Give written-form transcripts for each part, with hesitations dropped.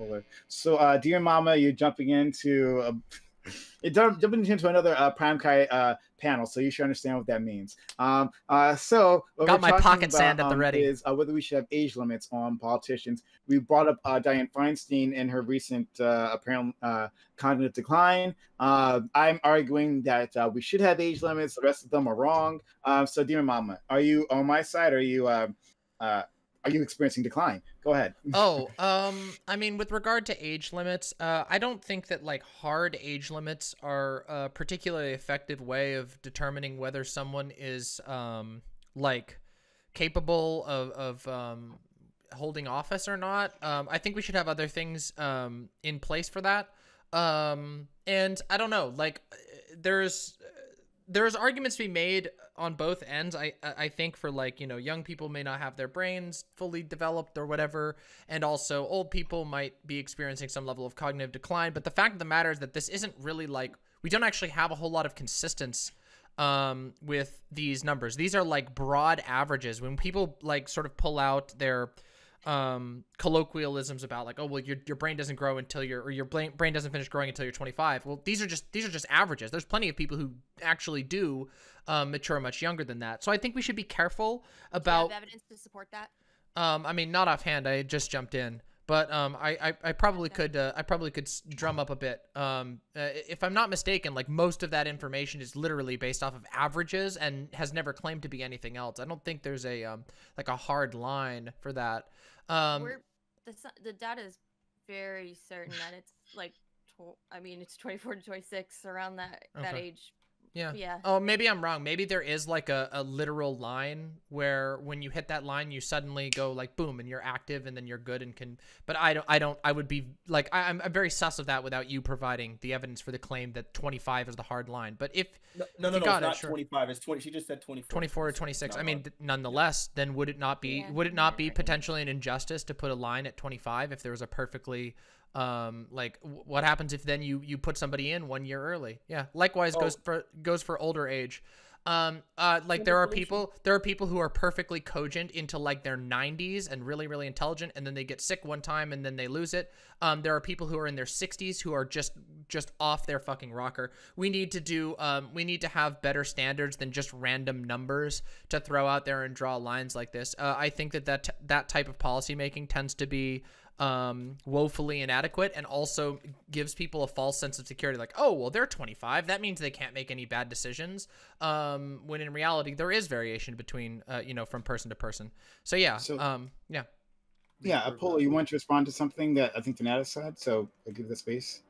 Polar. So, Dear Mama, you're jumping into another PrimeCayes panel, so you should understand what that means. So, what got my pocket sand at the ready is whether we should have age limits on politicians. We brought up Dianne Feinstein in her recent apparent cognitive decline. I'm arguing that we should have age limits. The rest of them are wrong. So, Dear Mama, are you on my side? Or are you experiencing decline? Go ahead. I mean, with regard to age limits, I don't think that like hard age limits are a particularly effective way of determining whether someone is like capable of holding office or not. I think we should have other things in place for that. And I don't know, like there's arguments to be made on both ends. I think for like, you know, young people may not have their brains fully developed or whatever. And also old people might be experiencing some level of cognitive decline. But the fact of the matter is that this isn't really like, we don't actually have a whole lot of consistency with these numbers. These are like broad averages. When people like sort of pull out their colloquialisms about like, oh, well, your brain doesn't grow until you're, or your brain doesn't finish growing until you're 25. Well, these are just averages. There's plenty of people who actually do mature much younger than that. So I think we should be careful about. Do you have evidence to support that? I mean, not offhand. I just jumped in, but I probably could drum up a bit. If I'm not mistaken, like most of that information is literally based off of averages and has never claimed to be anything else. I don't think there's a like a hard line for that. The data is very certain that it's like, it's 24 to 26 around that age. Yeah. Yeah. Oh, maybe I'm wrong. Maybe there is like a literal line where when you hit that line, you suddenly go like, boom, and you're active and then you're good and can, but I would be like, I'm very sus of that without you providing the evidence for the claim that 25 is the hard line. But if it's not 25, it's 20. She just said 24. 24 or 26. I mean, nonetheless, then would it not be, would it not be potentially an injustice to put a line at 25 if there was a perfectly, like what happens if then you put somebody in 1 year early? Yeah, likewise goes for older age. Like there are people who are perfectly cogent into like their 90s and really, really intelligent, and then they get sick one time and then they lose it. There are people who are in their 60s who are just off their fucking rocker. We need to do, we need to have better standards than just random numbers to throw out there and draw lines like this. I think that type of policymaking tends to be woefully inadequate and also gives people a false sense of security. Like, oh, well, they're 25. That means they can't make any bad decisions. When in reality, there is variation between, you know, from person to person. So yeah. So, yeah. Yeah. Apollo, you want to respond to something that I think Donata said, so I'll give the space.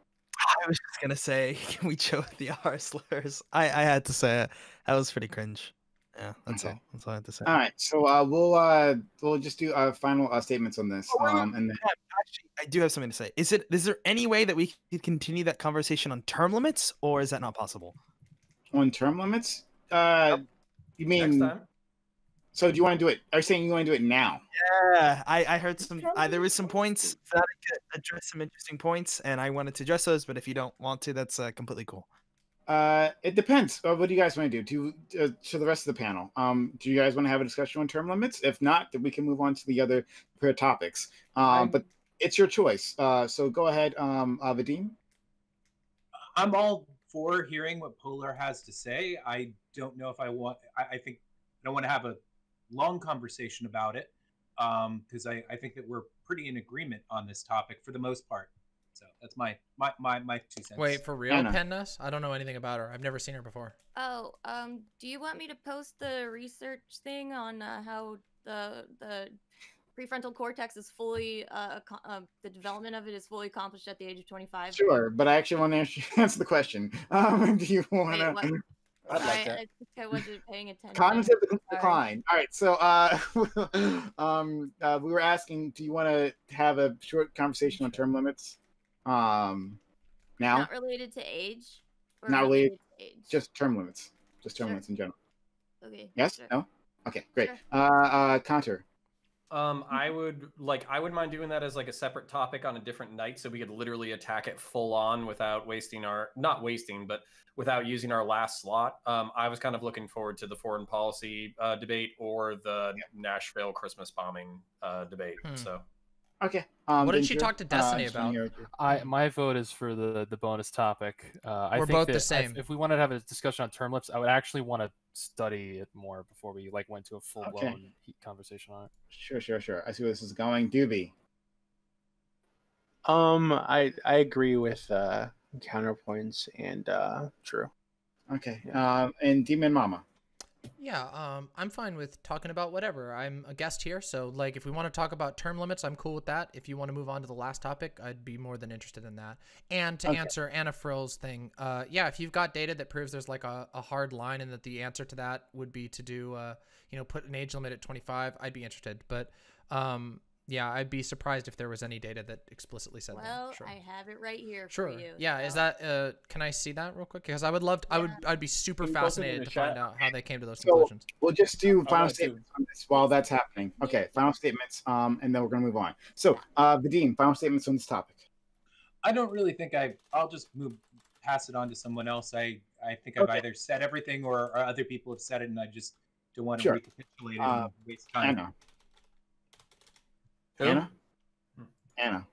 I was just going to say, can we joke the R slurs? I had to say it. That was pretty cringe. Yeah, that's all I had to say. All right, so we'll just do final statements on this. And then... Actually, I do have something to say. Is there any way that we could continue that conversation on term limits, or is that not possible? On term limits? Yep. You mean? Next time. So do you want to do it? Are you saying you want to do it now? Yeah, I heard some. There was some points that I could address, some interesting points, and I wanted to address those. But if you don't want to, that's completely cool. It depends. What do you guys want to do? To the rest of the panel, do you guys want to have a discussion on term limits? If not, then we can move on to the other topics. But it's your choice. So go ahead, Vadim. I'm all for hearing what Polar has to say. I don't know if I want. I think I don't want to have a long conversation about it because I think that we're pretty in agreement on this topic for the most part. So that's my 2 cents. Wait, for real, Pennas? I don't know anything about her. I've never seen her before. Oh, do you want me to post the research thing on how the prefrontal cortex is fully the development of it is fully accomplished at the age of 25? Sure, but I actually want to answer the question. Do you want to? I think I wasn't paying attention. Cognitive decline. All right. So we were asking, do you want to have a short conversation on term limits? Now not related to age, not related to age, just term limits, just term limits in general. Okay. Yes. Sure. No. Okay. Great. Sure. Counter. I would mind doing that as like a separate topic on a different night, so we could literally attack it full on without wasting without using our last slot. I was kind of looking forward to the foreign policy debate or the Nashville Christmas bombing debate. So. Okay. What did she talk to Destiny about? My vote is for the bonus topic. We're both the same. If we wanted to have a discussion on term limits, I would actually want to study it more before we like went to a full blown conversation on it. Sure. I see where this is going. Doobie. I agree with Counterpoints and Drew. Okay. Yeah. And Demon Mama. Yeah, I'm fine with talking about whatever. I'm a guest here, so like if we want to talk about term limits, I'm cool with that. If you want to move on to the last topic, I'd be more than interested in that. And to answer Anna Frills' thing, yeah, if you've got data that proves there's like a hard line and that the answer to that would be to do, you know, put an age limit at 25, I'd be interested. But yeah, I'd be surprised if there was any data that explicitly said that. Well, I have it right here for you. Yeah, so. Is that can I see that real quick? Because I would love to, I'd be super fascinated to find out how they came to those conclusions. We'll just do final statements on this while that's happening. Okay, final statements, and then we're going to move on. So, Vadim, final statements on this topic. I don't really think I'll just pass it on to someone else. I think I've either said everything or other people have said it, and I just don't want to recapitulate it and waste time. I know. Anna? Anna.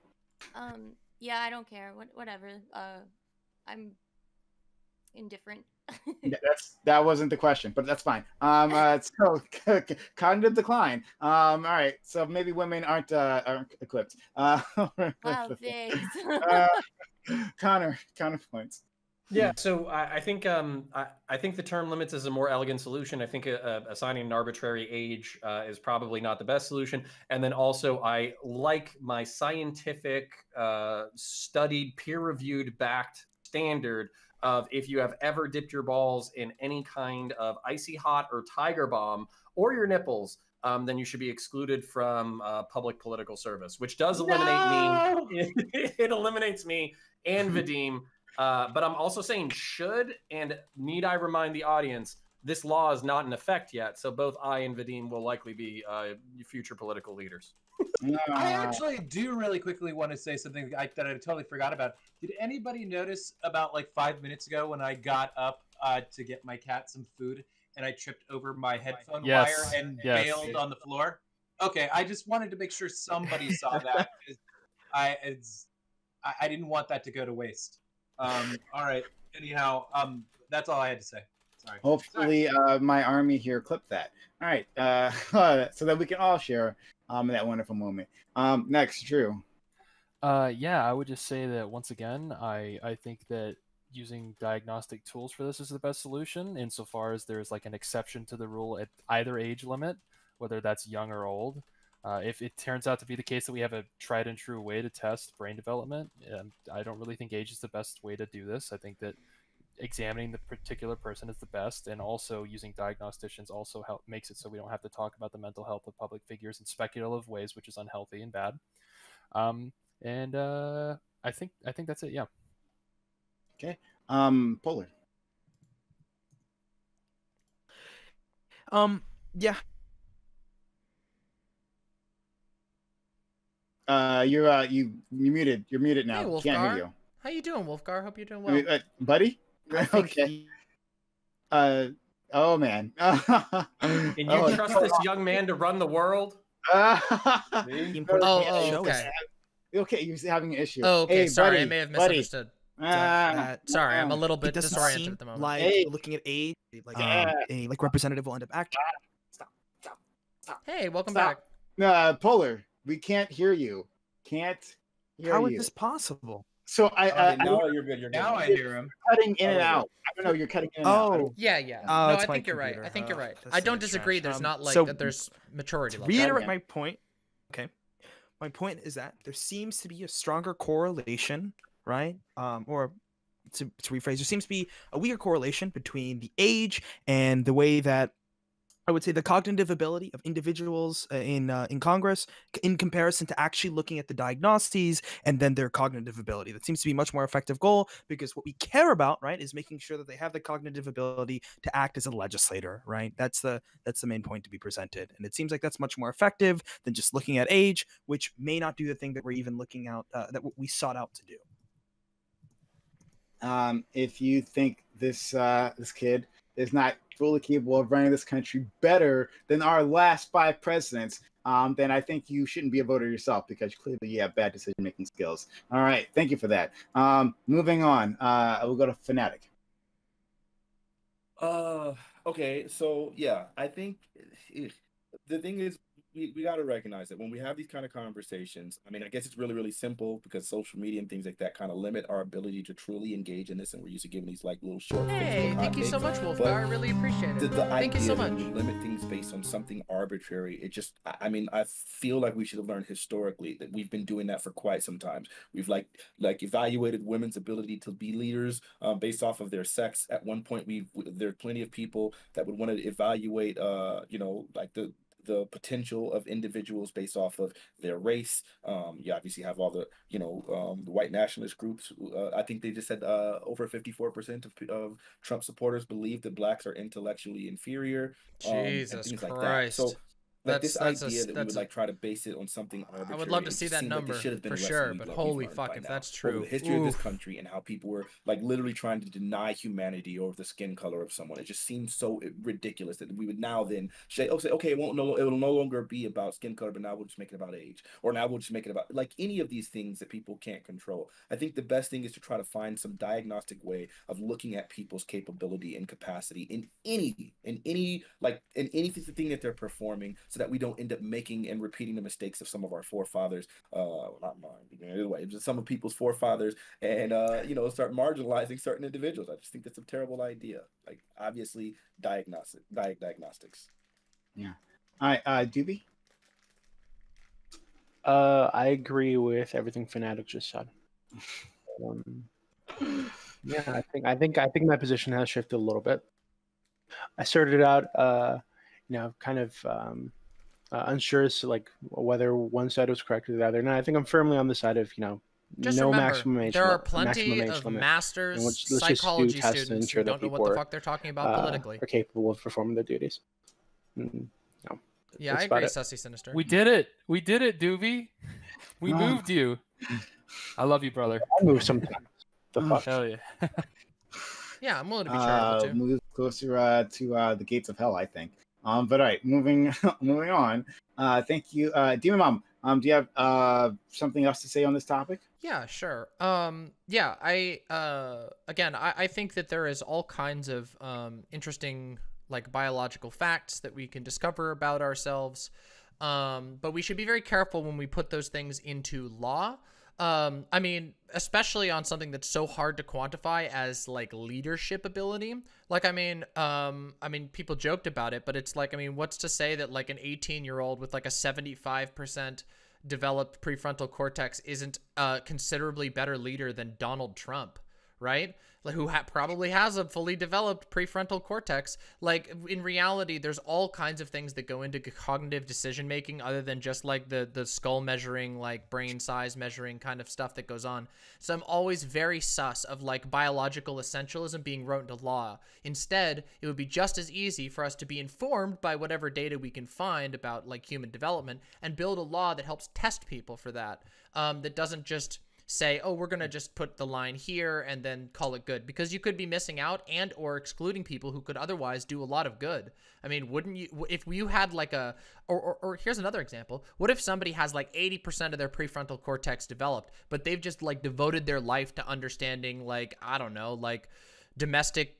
Yeah, I don't care. Whatever. I'm indifferent. That wasn't the question, but that's fine. So cognitive decline. All right. So maybe women aren't equipped. Wow, thanks. Counterpoints. Yeah, so I think I think the term limits is a more elegant solution. I think assigning an arbitrary age is probably not the best solution. And then also, I like my scientific, studied, peer-reviewed, backed standard of if you have ever dipped your balls in any kind of icy hot or tiger bomb or your nipples, then you should be excluded from public political service, which does eliminate me. It eliminates me and Vadim. But I'm also saying should, and need I remind the audience, this law is not in effect yet. So both I and Vadim will likely be future political leaders. I actually do really quickly want to say something that I totally forgot about. Did anybody notice about like 5 minutes ago when I got up to get my cat some food and I tripped over my headphone wire and bailed on the floor? Okay, I just wanted to make sure somebody saw that. I didn't want that to go to waste. All right. Anyhow, that's all I had to say. Sorry. Hopefully, my army here clipped that. All right. So that we can all share that wonderful moment. Next, Drew. Yeah, I would just say that once again, I think that using diagnostic tools for this is the best solution insofar as there's like an exception to the rule at either age limit, whether that's young or old. If it turns out to be the case that we have a tried and true way to test brain development, I don't really think age is the best way to do this. I think that examining the particular person is the best, and also using diagnosticians also makes it so we don't have to talk about the mental health of public figures in speculative ways, which is unhealthy and bad. I think that's it. Yeah. Okay. Polar. Yeah. You're muted. You're muted now. Hey, Wolfgar. Can't hear you. How you doing, Wolfgar? Hope you're doing well, buddy. Okay. Oh man. Can you trust this young man to run the world? Okay. Okay, you're having an issue. Oh, okay. Hey, sorry, buddy, I may have misunderstood. Sorry, I'm a little bit disoriented at the moment. Like looking at age, like a like representative will end up acting. Stop. Hey, welcome back. Polar. We can't hear you. How is this possible? So I you're good. You're now good. I hear him. Cutting in and out. I don't know. You're cutting in and out. Oh, yeah. No, I think you're right. I think you're right. I don't disagree. There's not like that. There's maturity. Reiterate my point. Okay, my point is that there seems to be a stronger correlation, right? Or to rephrase, there seems to be a weaker correlation between the age and the way that. I would say the cognitive ability of individuals in Congress in comparison to actually looking at the diagnoses and then their cognitive ability. That seems to be a much more effective goal because what we care about, right, is making sure that they have the cognitive ability to act as a legislator, right? That's the main point to be presented. And it seems like that's much more effective than just looking at age, which may not do the thing that we're even looking out, that we sought out to do. If you think this kid is not fully capable of running this country better than our last 5 presidents, then I think you shouldn't be a voter yourself, because clearly you have bad decision-making skills. All right, thank you for that. Moving on, we'll go to Fnatic. Okay, so yeah, I think the thing is, we got to recognize that when we have these kind of conversations, I mean, I guess it's really, really simple because social media and things like that kind of limit our ability to truly engage in this. And we're used to giving these like little short. Hey, thank you so much, Wolfgar. I really appreciate it. Thank you so much. We limit things based on something arbitrary. It just, I mean, I feel like we should have learned historically that we've been doing that for quite some time. We've like evaluated women's ability to be leaders based off of their sex. At one point, there are plenty of people that would want to evaluate, you know, like the potential of individuals based off of their race. You obviously have all the, you know, the white nationalist groups. I think they just said over 54% of Trump supporters believe that blacks are intellectually inferior. Jesus Christ. Like that. So like this idea that we would like try to base it on something arbitrary. I would love to see that number for sure, but holy fuck if that's true. The history of this country and how people were like literally trying to deny humanity over the skin color of someone. It just seems so ridiculous that we would now then say, "Oh, say okay, it will no longer be about skin color, but now we'll just make it about age, or now we'll just make it about like any of these things that people can't control." I think the best thing is to try to find some diagnostic way of looking at people's capability and capacity in anything that they're performing. So that we don't end up making and repeating the mistakes of some of our forefathers, not mine, anyway, just some of people's forefathers, and you know, start marginalizing certain individuals. I just think that's a terrible idea. Like obviously, diagnostics. Yeah. All right, Doobie. I agree with everything Fnatic just said. Yeah, I think my position has shifted a little bit. I started out, you know, kind of. Unsure as to like whether one side was correct or the other, and I think I'm firmly on the side of, you know, just no remember, maximum age. There are plenty of masters psychology students who don't know what the fuck they're talking about politically. Are capable of performing their duties. No. Yeah, I agree, Sussy Sinister. We did it, Doobie. We moved you. I love you, brother. I move sometimes. The fuck. Hell yeah. Yeah, I'm willing to be charitable too. Move closer to the gates of hell, I think. But all right, moving on. Thank you, Demon Mom. Do you have something else to say on this topic? Yeah, sure. Yeah, I think that there is all kinds of interesting like biological facts that we can discover about ourselves, but we should be very careful when we put those things into law. I mean, especially on something that's so hard to quantify as like leadership ability. Like, I mean, people joked about it, but it's like, I mean, what's to say that like an 18-year-old with like a 75% developed prefrontal cortex isn't a considerably better leader than Donald Trump, right? Like, who probably has a fully developed prefrontal cortex. Like, in reality, there's all kinds of things that go into cognitive decision making other than just like the skull measuring, like brain size measuring kind of stuff that goes on. So I'm always very sus of like biological essentialism being wrote into law. Instead, it would be just as easy for us to be informed by whatever data we can find about like human development and build a law that helps test people for that, that doesn't just say, oh, we're going to just put the line here and then call it good, because you could be missing out and or excluding people who could otherwise do a lot of good. I mean, wouldn't you, if you had like a, or here's another example. What if somebody has like 80% of their prefrontal cortex developed, but they've just like devoted their life to understanding, like, I don't know, like domestic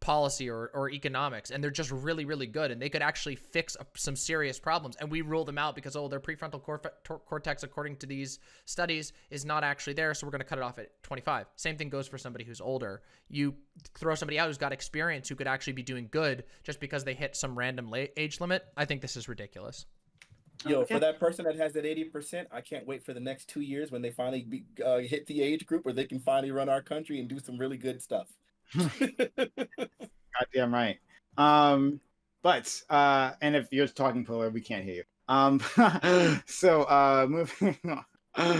policy or economics, and they're just really, really good, and they could actually fix some serious problems, and we rule them out because, oh, their prefrontal cortex, according to these studies, is not actually there, so we're going to cut it off at 25. Same thing goes for somebody who's older. You throw somebody out who's got experience, who could actually be doing good, just because they hit some random age limit. I think this is ridiculous. Yo, okay. For that person that has that 80%, I can't wait for the next 2 years when they finally hit the age group where they can finally run our country and do some really good stuff. Goddamn right. But and if you're talking Polar, we can't hear you. So moving on.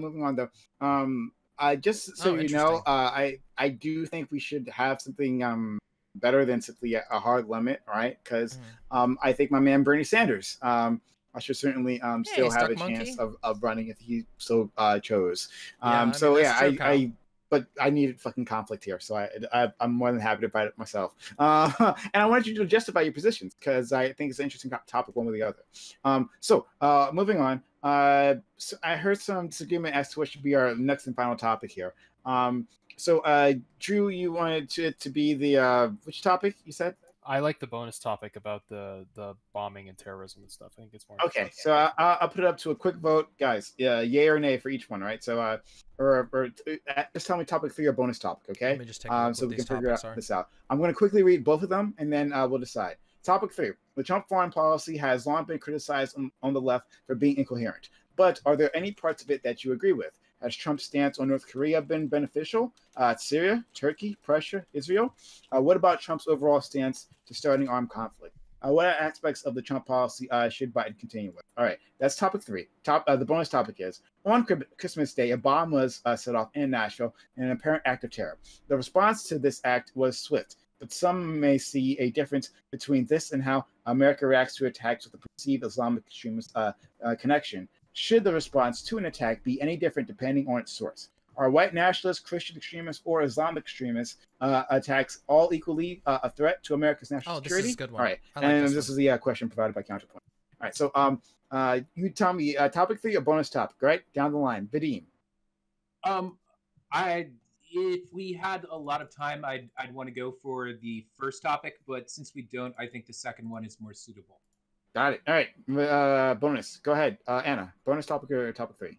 Moving on though. Just so you know, I do think we should have something better than simply a hard limit, right? Because I think my man Bernie Sanders should certainly still have a chance of running if he so chose. Yeah, I mean, so yeah, I but I needed fucking conflict here, so I'm more than happy to fight it myself. And I wanted you to justify your positions because I think it's an interesting topic, one way or the other. So moving on, so I heard some disagreement as to what should be our next and final topic here. So Drew, you wanted to be the which topic you said? I like the bonus topic about the bombing and terrorism and stuff. I think it's more okay. So I'll put it up to a quick vote, guys. Yay or nay for each one, right? So or just tell me topic 3 or bonus topic, okay? Let me just take so we can figure this out. I'm going to quickly read both of them and then we'll decide. Topic 3: the Trump foreign policy has long been criticized on the left for being incoherent. But are there any parts of it that you agree with? Has Trump's stance on North Korea been beneficial? Syria, Turkey, Prussia, Israel? What about Trump's overall stance to starting armed conflict? What aspects of the Trump policy should Biden continue with? All right, that's topic 3. The bonus topic is, on Christmas Day, a bomb was set off in Nashville in an apparent act of terror. The response to this act was swift, but some may see a difference between this and how America reacts to attacks with a perceived Islamic extremist connection. Should the response to an attack be any different depending on its source? Are white nationalists, Christian extremists, or Islamic extremists attacks all equally a threat to America's national security? Oh, this is a good one. All right, like and this is the question provided by Counterpoint. All right, so you tell me topic 3 or bonus topic, right? Down the line, Vadim. If we had a lot of time, I'd want to go for the first topic, but since we don't, I think the second one is more suitable. Got it. All right. Bonus. Go ahead, Anna. Bonus topic or topic 3?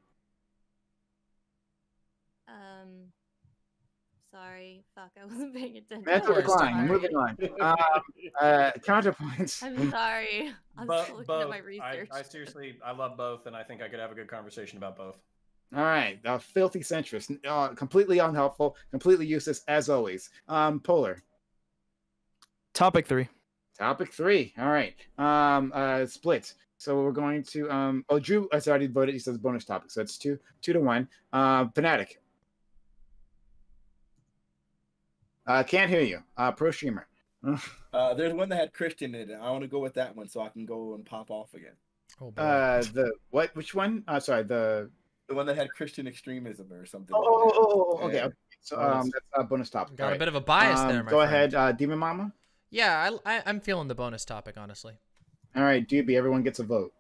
Sorry. Fuck, I wasn't paying attention. That's what we're going. Moving on. Counterpoints. I'm sorry. I'm still looking at my research. I seriously, I love both, and I think I could have a good conversation about both. All right. Filthy centrist. Completely unhelpful. Completely useless, as always. Polar. Topic 3. Topic 3. All right. Split. So we're going to Drew has already voted. He says bonus topic. So it's 2-1. Fnatic. Can't hear you. Pro streamer. There's one that had Christian in it. I want to go with that one so I can go and pop off again. Oh, the what? Which one? Sorry, the one that had Christian extremism or something. Oh, okay. Yeah. So that's a bonus topic. Got a bit of a bias there. My friend. Go ahead, Demon Mama. Yeah, I'm feeling the bonus topic, honestly. All right, Doobie, everyone gets a vote.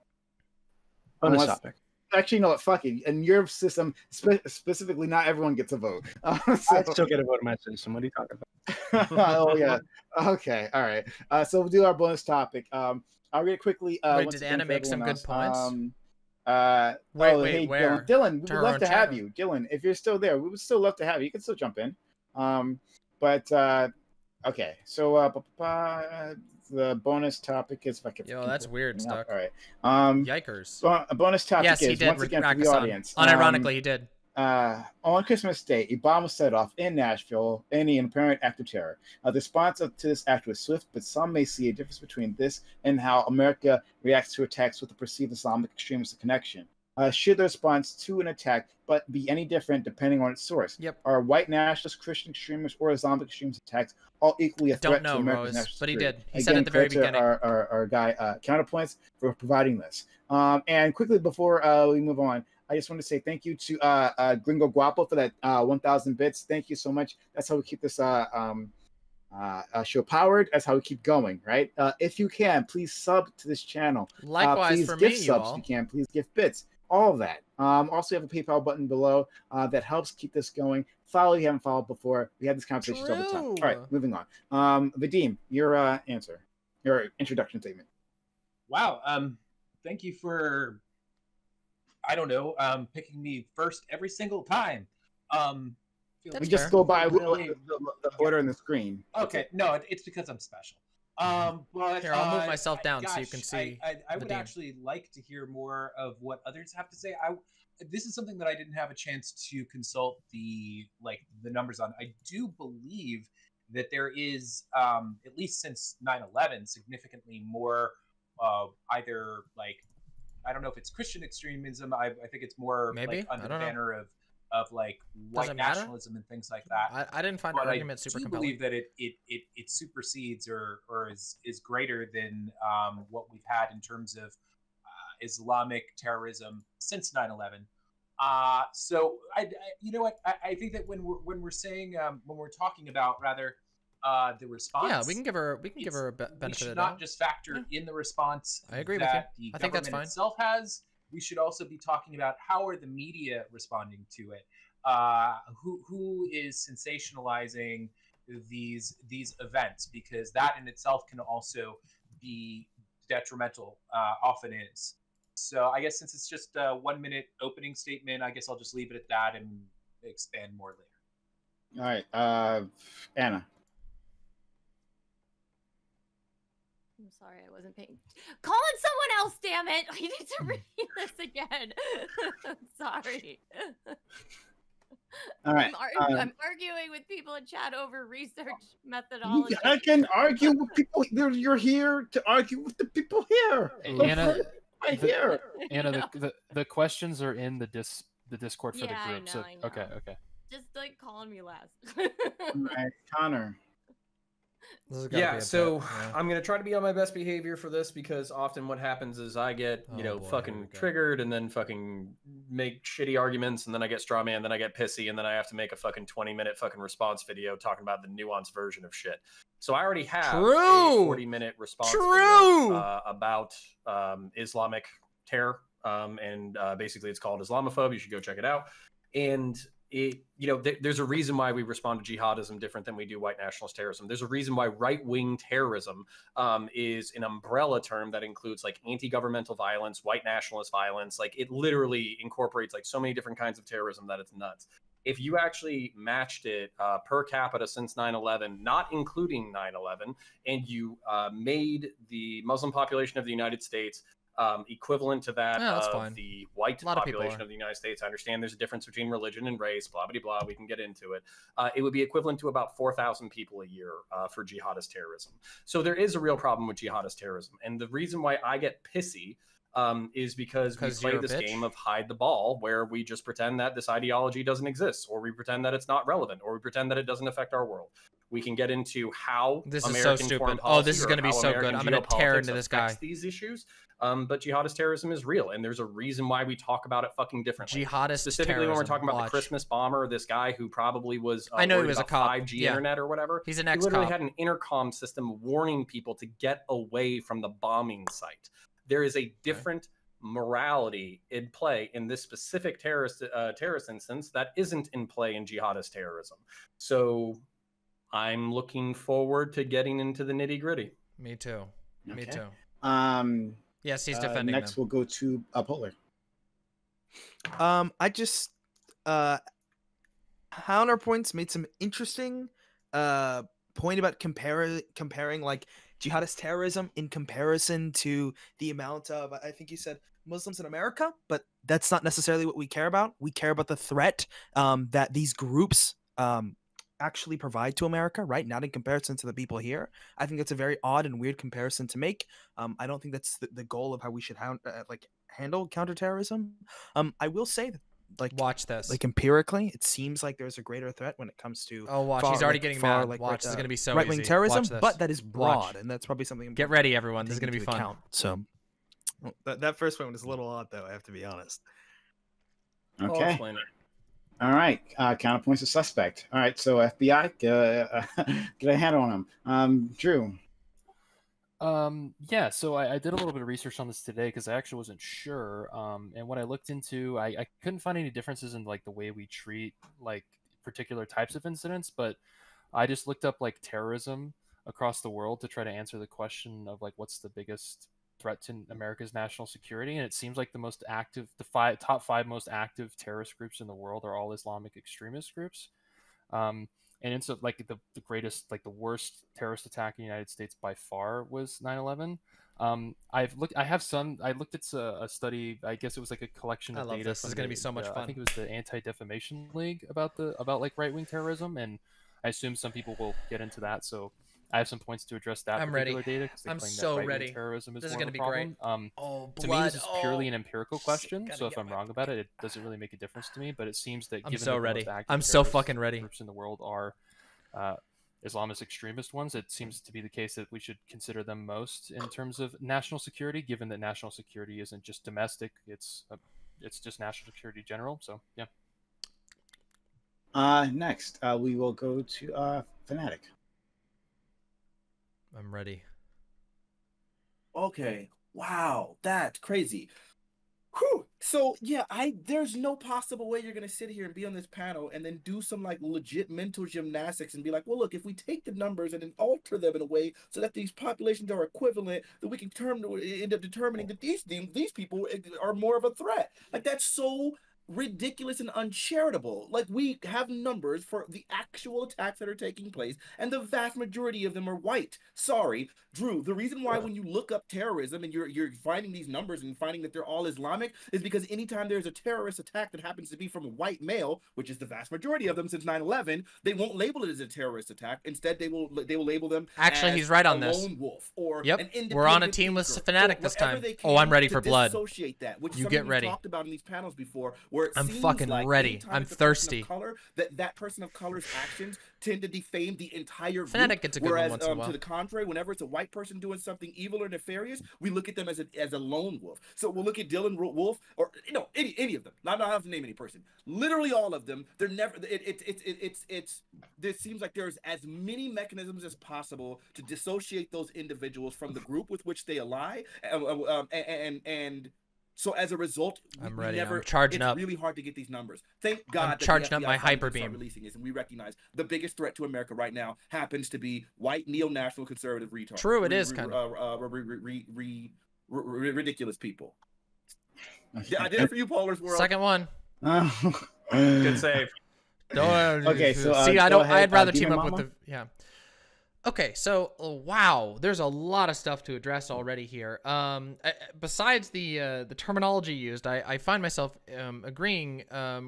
Bonus topic. Actually, no, fuck it. In your system, specifically, not everyone gets a vote. So I still get a vote in my system. What are you talking about? Oh, yeah. Okay, all right. So we'll do our bonus topic. I'll read it quickly. Wait, did Anna make some good points? Wait, hey, where? Dylan, we would love to have you. Dylan, if you're still there, we would still love to have you. You can still jump in. Okay, so the bonus topic is fucking. Yo, that's weird stuff. All right. Yikers. A bonus topic is once again for the audience. Unironically, he did. On Christmas Day, a bomb was set off in Nashville in an apparent act of terror. The response to this act was swift, but some may see a difference between this and how America reacts to attacks with a perceived Islamic extremist connection. Should the response to an attack be any different depending on its source? Yep. Are white nationalists, Christian extremists, or Islamic extremist attacks all equally a threat to America's national security? But he did. He said at the very beginning. Our guy Counterpoints for providing this. And quickly before we move on, I just want to say thank you to Gringo Guapo for that 1,000 bits. Thank you so much. That's how we keep this show powered. That's how we keep going, right? If you can, please sub to this channel. Likewise, for me, you all. Please give subs if you can. Please give bits. All of that. Also, you have a PayPal button below that helps keep this going. Follow if you haven't followed before. We had this conversation all the time. All right, moving on. Vadim, your answer, your introduction statement. Wow. Thank you for, I don't know, picking me first every single time. We just go by really, the order on the screen. Okay. No, it's because I'm special. But here, I'll move myself down so you can see. I would actually like to hear more of what others have to say. This is something that I didn't have a chance to consult the numbers on. I do believe that there is, at least since 9/11, significantly more either I don't know if it's Christian extremism. I think it's more maybe under the banner of white nationalism and things like that. I didn't find an argument super compelling. I believe that it supersedes or is greater than what we've had in terms of Islamic terrorism since 9/11. So you know what? I think that when we're saying when we're talking about rather the response, yeah, we can give her a benefit. We should not just factor in the response. I agree that with you. I think that's fine. Itself has. We should also be talking about how are the media responding to it. Who is sensationalizing these events, because that in itself can also be detrimental, often is. So I guess since it's just a 1-minute opening statement, I guess I'll just leave it at that and expand more later. All right. Anna. I'm sorry, I wasn't paying. Call in someone else, damn it. I need to read this again. Sorry. All right. I'm arguing with people in chat over research methodology. I can argue with people. You're here to argue with the people here. Anna, right here. Anna, the questions are in the Discord for the group. I know, so okay. Just like calling me last. All right, Connor. Yeah, so I'm going to try to be on my best behavior for this, because often what happens is I get, fucking triggered and then fucking make shitty arguments, and then I get straw man, then I get pissy, and then I have to make a fucking 20-minute fucking response video talking about the nuanced version of shit. So I already have a 40-minute response video, about Islamic terror, and basically it's called Islamophobe. You should go check it out. And there's a reason why we respond to jihadism different than we do white nationalist terrorism. There's a reason why right-wing terrorism is an umbrella term that includes like anti-governmental violence, white nationalist violence. Like it literally incorporates like so many different kinds of terrorism that it's nuts. If you actually matched it per capita since 9/11, not including 9/11, and you made the Muslim population of the United States equivalent to that of the white population of the United States. I understand there's a difference between religion and race, blah, blah, blah. We can get into it. It would be equivalent to about 4,000 people a year for jihadist terrorism. So there is a real problem with jihadist terrorism. And the reason why I get pissy is because we play this game of hide the ball, where we just pretend that this ideology doesn't exist, or we pretend that it's not relevant, or we pretend that it doesn't affect our world. We can get into how this is so stupid. Oh, this is going to be so good. I'm going to tear into this guy. These issues, but jihadist terrorism is real, and there's a reason why we talk about it fucking differently. Jihadist specifically when we're talking about the Christmas bomber, this guy who probably was I know he was a cop, 5G internet or whatever. He's an ex-cop. He literally had an intercom system warning people to get away from the bombing site. There is a different morality in play in this specific terrorist instance that isn't in play in jihadist terrorism. So I'm looking forward to getting into the nitty gritty. Me too. Okay. Me too. Yes, he's defending next them. We'll go to Polar. I just Counterpoints made some interesting point about comparing like jihadist terrorism in comparison to the amount of, I think you said, Muslims in America, but that's not necessarily what we care about. We care about the threat that these groups actually provide to America, right? Not in comparison to the people here. I think that's a very odd and weird comparison to make. I don't think that's the goal of how we should handle counterterrorism. I will say that, like, watch this. Like empirically, it seems like there's a greater threat when it comes to he's already getting mad. Watch, this is going to be so right-wing terrorism, but that is broad, and that's probably something. Get ready, everyone. This is going to be fun. So well, that first one was a little odd, though. I have to be honest. Okay. All right, Counterpoints a suspect. All right, so FBI, get a handle on him. Drew. Yeah, so I did a little bit of research on this today because I actually wasn't sure. And what I looked into, I couldn't find any differences in like the way we treat like particular types of incidents, but I just looked up like terrorism across the world to try to answer the question of like what's the biggest threat to America's national security, and it seems like the most active, top five most active terrorist groups in the world are all Islamic extremist groups. And it's so, like the greatest, like the worst terrorist attack in the United States by far was 9/11. I looked at a study. I guess it was like a collection of data. This is going to be so much fun. I think it was the Anti-Defamation League about like right-wing terrorism, and I assume some people will get into that. So I have some points to address that particular data because they claim that right-wing terrorism is more of a problem. To me, this is purely an empirical question. So if I'm wrong about it, it doesn't really make a difference to me. But it seems that given the most active terrorist groups in the world are Islamist extremist ones, it seems to be the case that we should consider them most in terms of national security, given that national security isn't just domestic; it's it's just national security general. So yeah. Next, we will go to Fnatic. I'm ready. Okay. Wow, that's crazy. Whew. So yeah, there's no possible way you're gonna sit here and be on this panel and then do some like legit mental gymnastics and be like, well, look, if we take the numbers and then alter them in a way so that these populations are equivalent, then we can end up determining that these people are more of a threat. Like, that's so ridiculous and uncharitable. Like, we have numbers for the actual attacks that are taking place, and the vast majority of them are white. Sorry, Drew. The reason why when you look up terrorism and you're finding these numbers and finding that they're all Islamic is because anytime there's a terrorist attack that happens to be from a white male, which is the vast majority of them since 9/11, they won't label it as a terrorist attack. Instead, they will label them. Actually, as he's right on this. A lone wolf or an independent. We're on a team with Fnatic this time. Oh, I'm ready for blood. Associate that, which you get ready. Talked about in these panels before. I'm fucking like ready. I'm thirsty. Color, that person of color's actions tend to defame the entire group. Fnatic gets a good one once in a while. To the contrary, whenever it's a white person doing something evil or nefarious, we look at them as a lone wolf. So we'll look at Dylan Wolf or any of them. I don't have to name any person. Literally all of them. They're never. It seems like there's as many mechanisms as possible to dissociate those individuals from the group with which they ally and so as a result, it's really hard to get these numbers. Thank God I'm charging up my hyperbeam. Releasing this, and we recognize the biggest threat to America right now happens to be white neo-national conservative retards. True, it is kind of ridiculous people. Yeah, I did it for you, Polar's world. Second one. Good save. Okay, so see, I'd rather team up with the Okay, so wow, there's a lot of stuff to address already here. Besides the terminology used, I find myself agreeing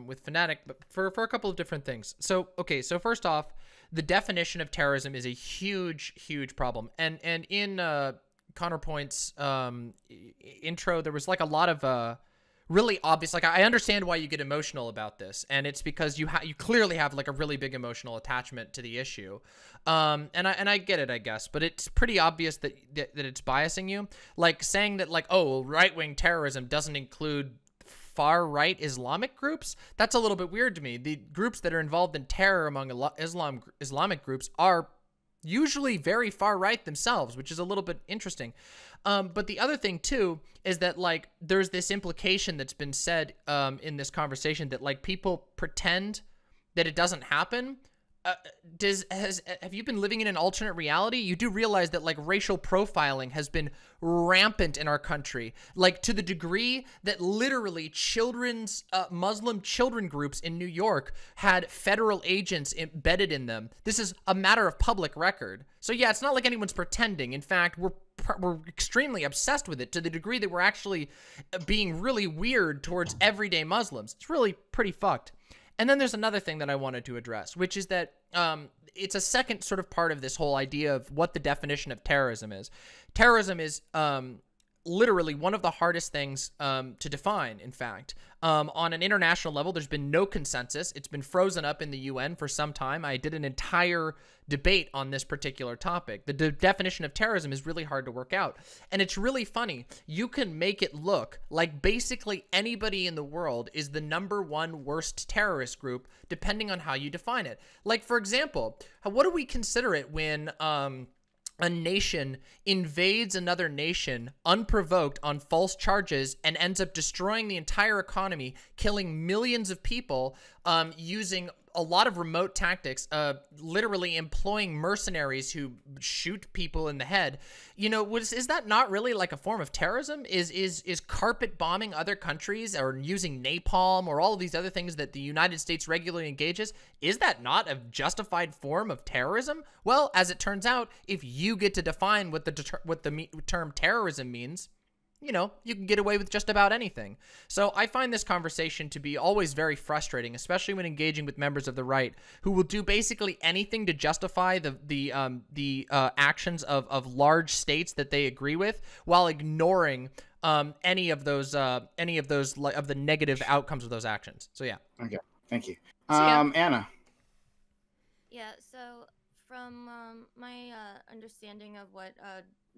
with Fnatic, but for a couple of different things. So okay, so first off, the definition of terrorism is a huge problem, and in Counterpoint's intro, there was like a lot of really obvious, like, I understand why you get emotional about this, and it's because you clearly have like a really big emotional attachment to the issue, and I get it, I guess, but it's pretty obvious that it's biasing you, like saying that like, oh, right-wing terrorism doesn't include far-right Islamic groups. That's a little bit weird to me. The groups that are involved in terror among Islamic groups are usually very far right themselves, which is a little bit interesting. But the other thing too is that like there's this implication that's been said in this conversation that like people pretend that it doesn't happen. Have you been living in an alternate reality? You do realize that like racial profiling has been rampant in our country, like to the degree that literally Muslim children groups in New York had federal agents embedded in them. This is a matter of public record. So yeah, it's not like anyone's pretending. In fact, we're extremely obsessed with it to the degree that we're actually being really weird towards everyday Muslims. It's really pretty fucked. And then there's another thing that I wanted to address, which is that it's a second sort of part of this whole idea of what the definition of terrorism is. Terrorism is literally one of the hardest things to define, in fact. On an international level, there's been no consensus. It's been frozen up in the UN for some time. I did an entire debate on this particular topic. The definition of terrorism is really hard to work out. And it's really funny. You can make it look like basically anybody in the world is the #1 worst terrorist group, depending on how you define it. Like, for example, what do we consider it when a nation invades another nation unprovoked on false charges and ends up destroying the entire economy, killing millions of people, using a lot of remote tactics, literally employing mercenaries who shoot people in the head? You know, is that not really like a form of terrorism? Is carpet bombing other countries or using napalm or all of these other things that the United States regularly engages, is that not a justified form of terrorism? Well, as it turns out, if you get to define what the term terrorism means, you know, you can get away with just about anything. So I find this conversation to be always very frustrating, especially when engaging with members of the right who will do basically anything to justify the actions of large states that they agree with, while ignoring any of the negative outcomes of those actions. So yeah. Okay. Thank you. So, yeah. Anna. Yeah. So from my understanding of what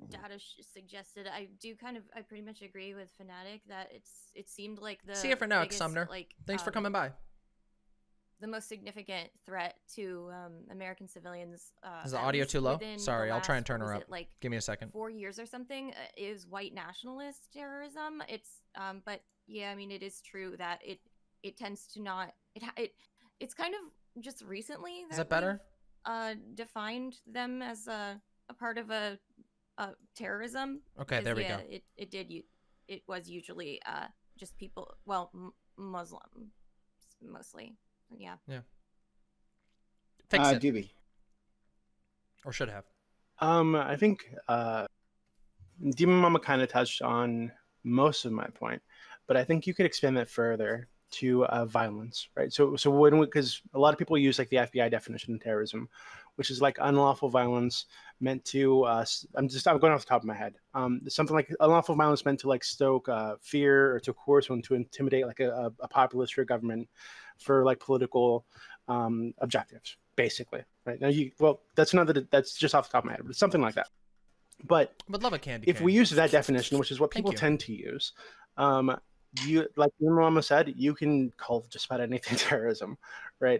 data suggested, I do kind of, I pretty much agree with Fnatic that it seemed like the biggest, Sumner. Like, thanks for coming by. The most significant threat to American civilians. Is the audio too low? Sorry, I'll try and turn her up. Like, give me a second. 4 years or something is white nationalist terrorism. It's but yeah, I mean, it is true that it tends to not. It's kind of just recently. That is that better? Defined them as a part of a terrorism. Okay, there we go. It did. It was usually just people. Well, Muslim mostly. Yeah. Yeah. Fix it. Doobie. Or should have. I think Demon Mama kind of touched on most of my point, but I think you could expand that further to violence, right? So when we, because a lot of people use like the FBI definition of terrorism, which is like unlawful violence meant to I'm going off the top of my head. Something like unlawful violence meant to like stoke fear or to coerce one, to intimidate like a populace or a government for like political objectives, basically. Right now, well, that's just off the top of my head, but it's something like that. But love a candy. If we use that definition, which is what people tend to use, you, like your mama said, you can call just about anything terrorism, right?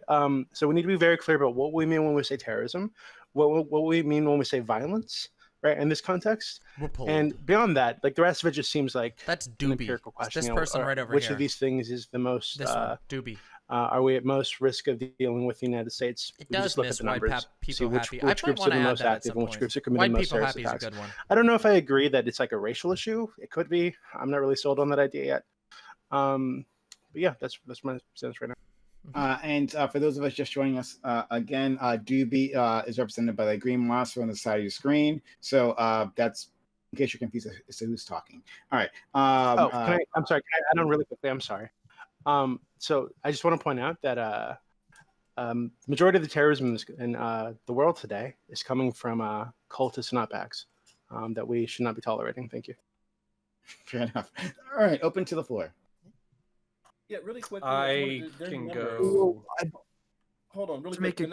So we need to be very clear about what we mean when we say terrorism, what we mean when we say violence, right? In this context, and beyond that, like the rest of it just seems like that's an empirical question. This person right over here. Which of these things is the most? This one, Doobie. Are we at most risk of dealing with the United States? It does just look at the numbers, see which groups are the most active and which groups are committing the most terrorist attacks. I don't know if I agree that it's like a racial issue. It could be. I'm not really sold on that idea yet. But yeah, that's my sense right now. And for those of us just joining us, again, Doobie is represented by the green monster on the side of your screen. So that's in case you're confused as to who's talking. All right. I'm sorry. I don't really quickly. I'm sorry. So I just want to point out that the majority of the terrorism in the world today is coming from cultists and outbacks that we should not be tolerating. Thank you. Fair enough. All right, open to the floor. Yeah, really quick. Hold on, really quick. The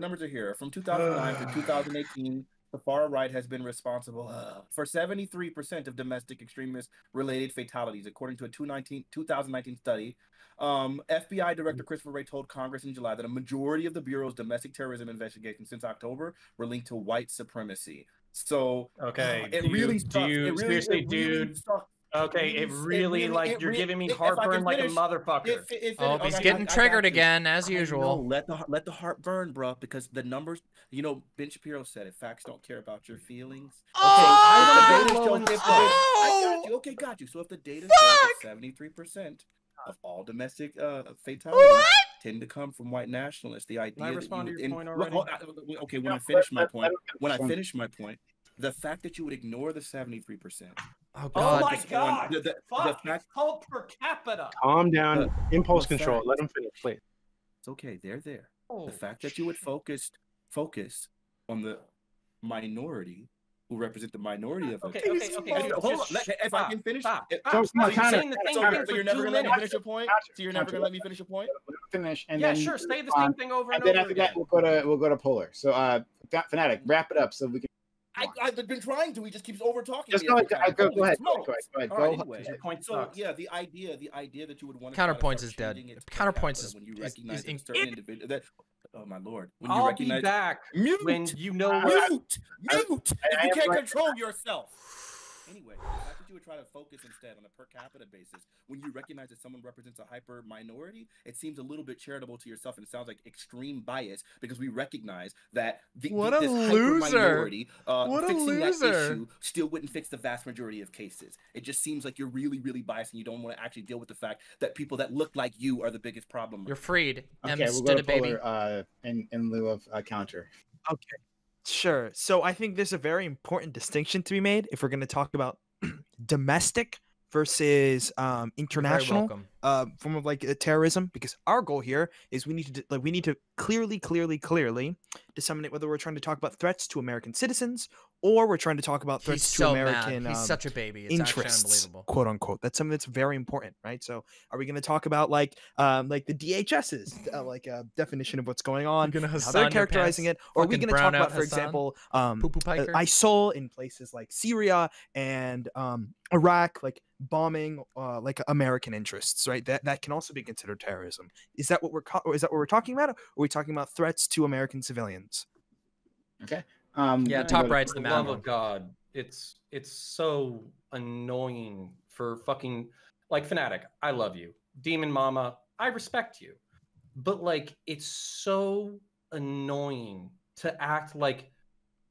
numbers are here. From 2009 to 2018, the far right has been responsible for 73% of domestic extremist-related fatalities, according to a 2019 study. FBI Director Christopher Wray told Congress in July that a majority of the Bureau's domestic terrorism investigations since October were linked to white supremacy. So okay, it really seriously, dude. Okay, it really like you're giving me heartburn like a motherfucker. Oh, he's getting triggered again as usual. Let the heart burn, bro, because the numbers. You know, Ben Shapiro said it. Facts don't care about your feelings. Okay, I got you. Okay, got you. So if the data shows 73% of all domestic fatalities. Tend to come from white nationalists. The idea. Can I respond to your point already? Okay, when I finish my point, the fact that you would ignore the 73%. Oh God! Oh my God! The fact cult per capita. Calm down. Impulse control. Let them finish, please. It's okay. They're there. Oh, the fact that you would focus on the minority. Represent the minority of them. Okay. Hold on. If I can finish, you're saying the same thing, so you're never gonna let me finish your point. So you're never gonna let me finish your point. Finish, and yeah, sure. Say the same thing over and over. And then after that, we'll go to Polar. So, Fnatic, wrap it up so we can. I've been trying to. He just keeps over talking. Just go ahead. Anyway, so yeah, the idea that you would want to counterpoints is dead. Counterpoints is when you recognize certain individual that. Oh my lord! When you recognize, be back. Mute. When you know, mute. If you can't control yourself. Anyway, the fact that you would try to focus instead on a per capita basis when you recognize that someone represents a hyper minority, it seems a little bit charitable to yourself, and it sounds like extreme bias because we recognize that this hyper minority, fixing that issue still wouldn't fix the vast majority of cases. It just seems like you're really, really biased, and you don't want to actually deal with the fact that people that look like you are the biggest problem. You're freed. Okay, we'll go to Polar, in lieu of counter. Okay. Sure. So I think there's a very important distinction to be made if we're going to talk about domestic versus international form of like terrorism, because our goal here is we need to like clearly disseminate whether we're trying to talk about threats to American citizens or we're trying to talk about threats to American such a baby. It's interests, quote unquote. That's something that's very important, right? So are we going to talk about like the DHS's definition of what's going on, how they're characterizing it, or are we going to talk about, for example, ISIL in places like Syria and Iraq, like bombing like American interests, right? That can also be considered terrorism. Is that what we're talking about? Or are we talking about threats to American civilians? Okay. Yeah, top right's the love of God. It's so annoying for fucking like Fnatic. I love you, Demon Mama. I respect you, but like it's so annoying to act like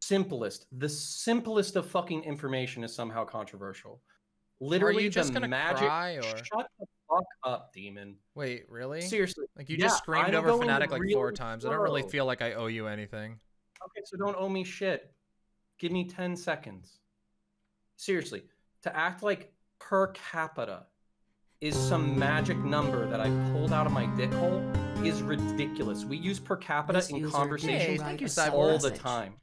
the simplest of fucking information is somehow controversial. Literally, just the magic. Cry or... Shut the fuck up, Demon. Wait, really? Seriously? Like you just screamed over Fnatic like really 4 times. I don't really feel like I owe you anything. Okay, so don't owe me shit. Give me 10 seconds. Seriously, to act like per capita is some magic number that I pulled out of my dick hole is ridiculous. We use per capita in conversations all the time.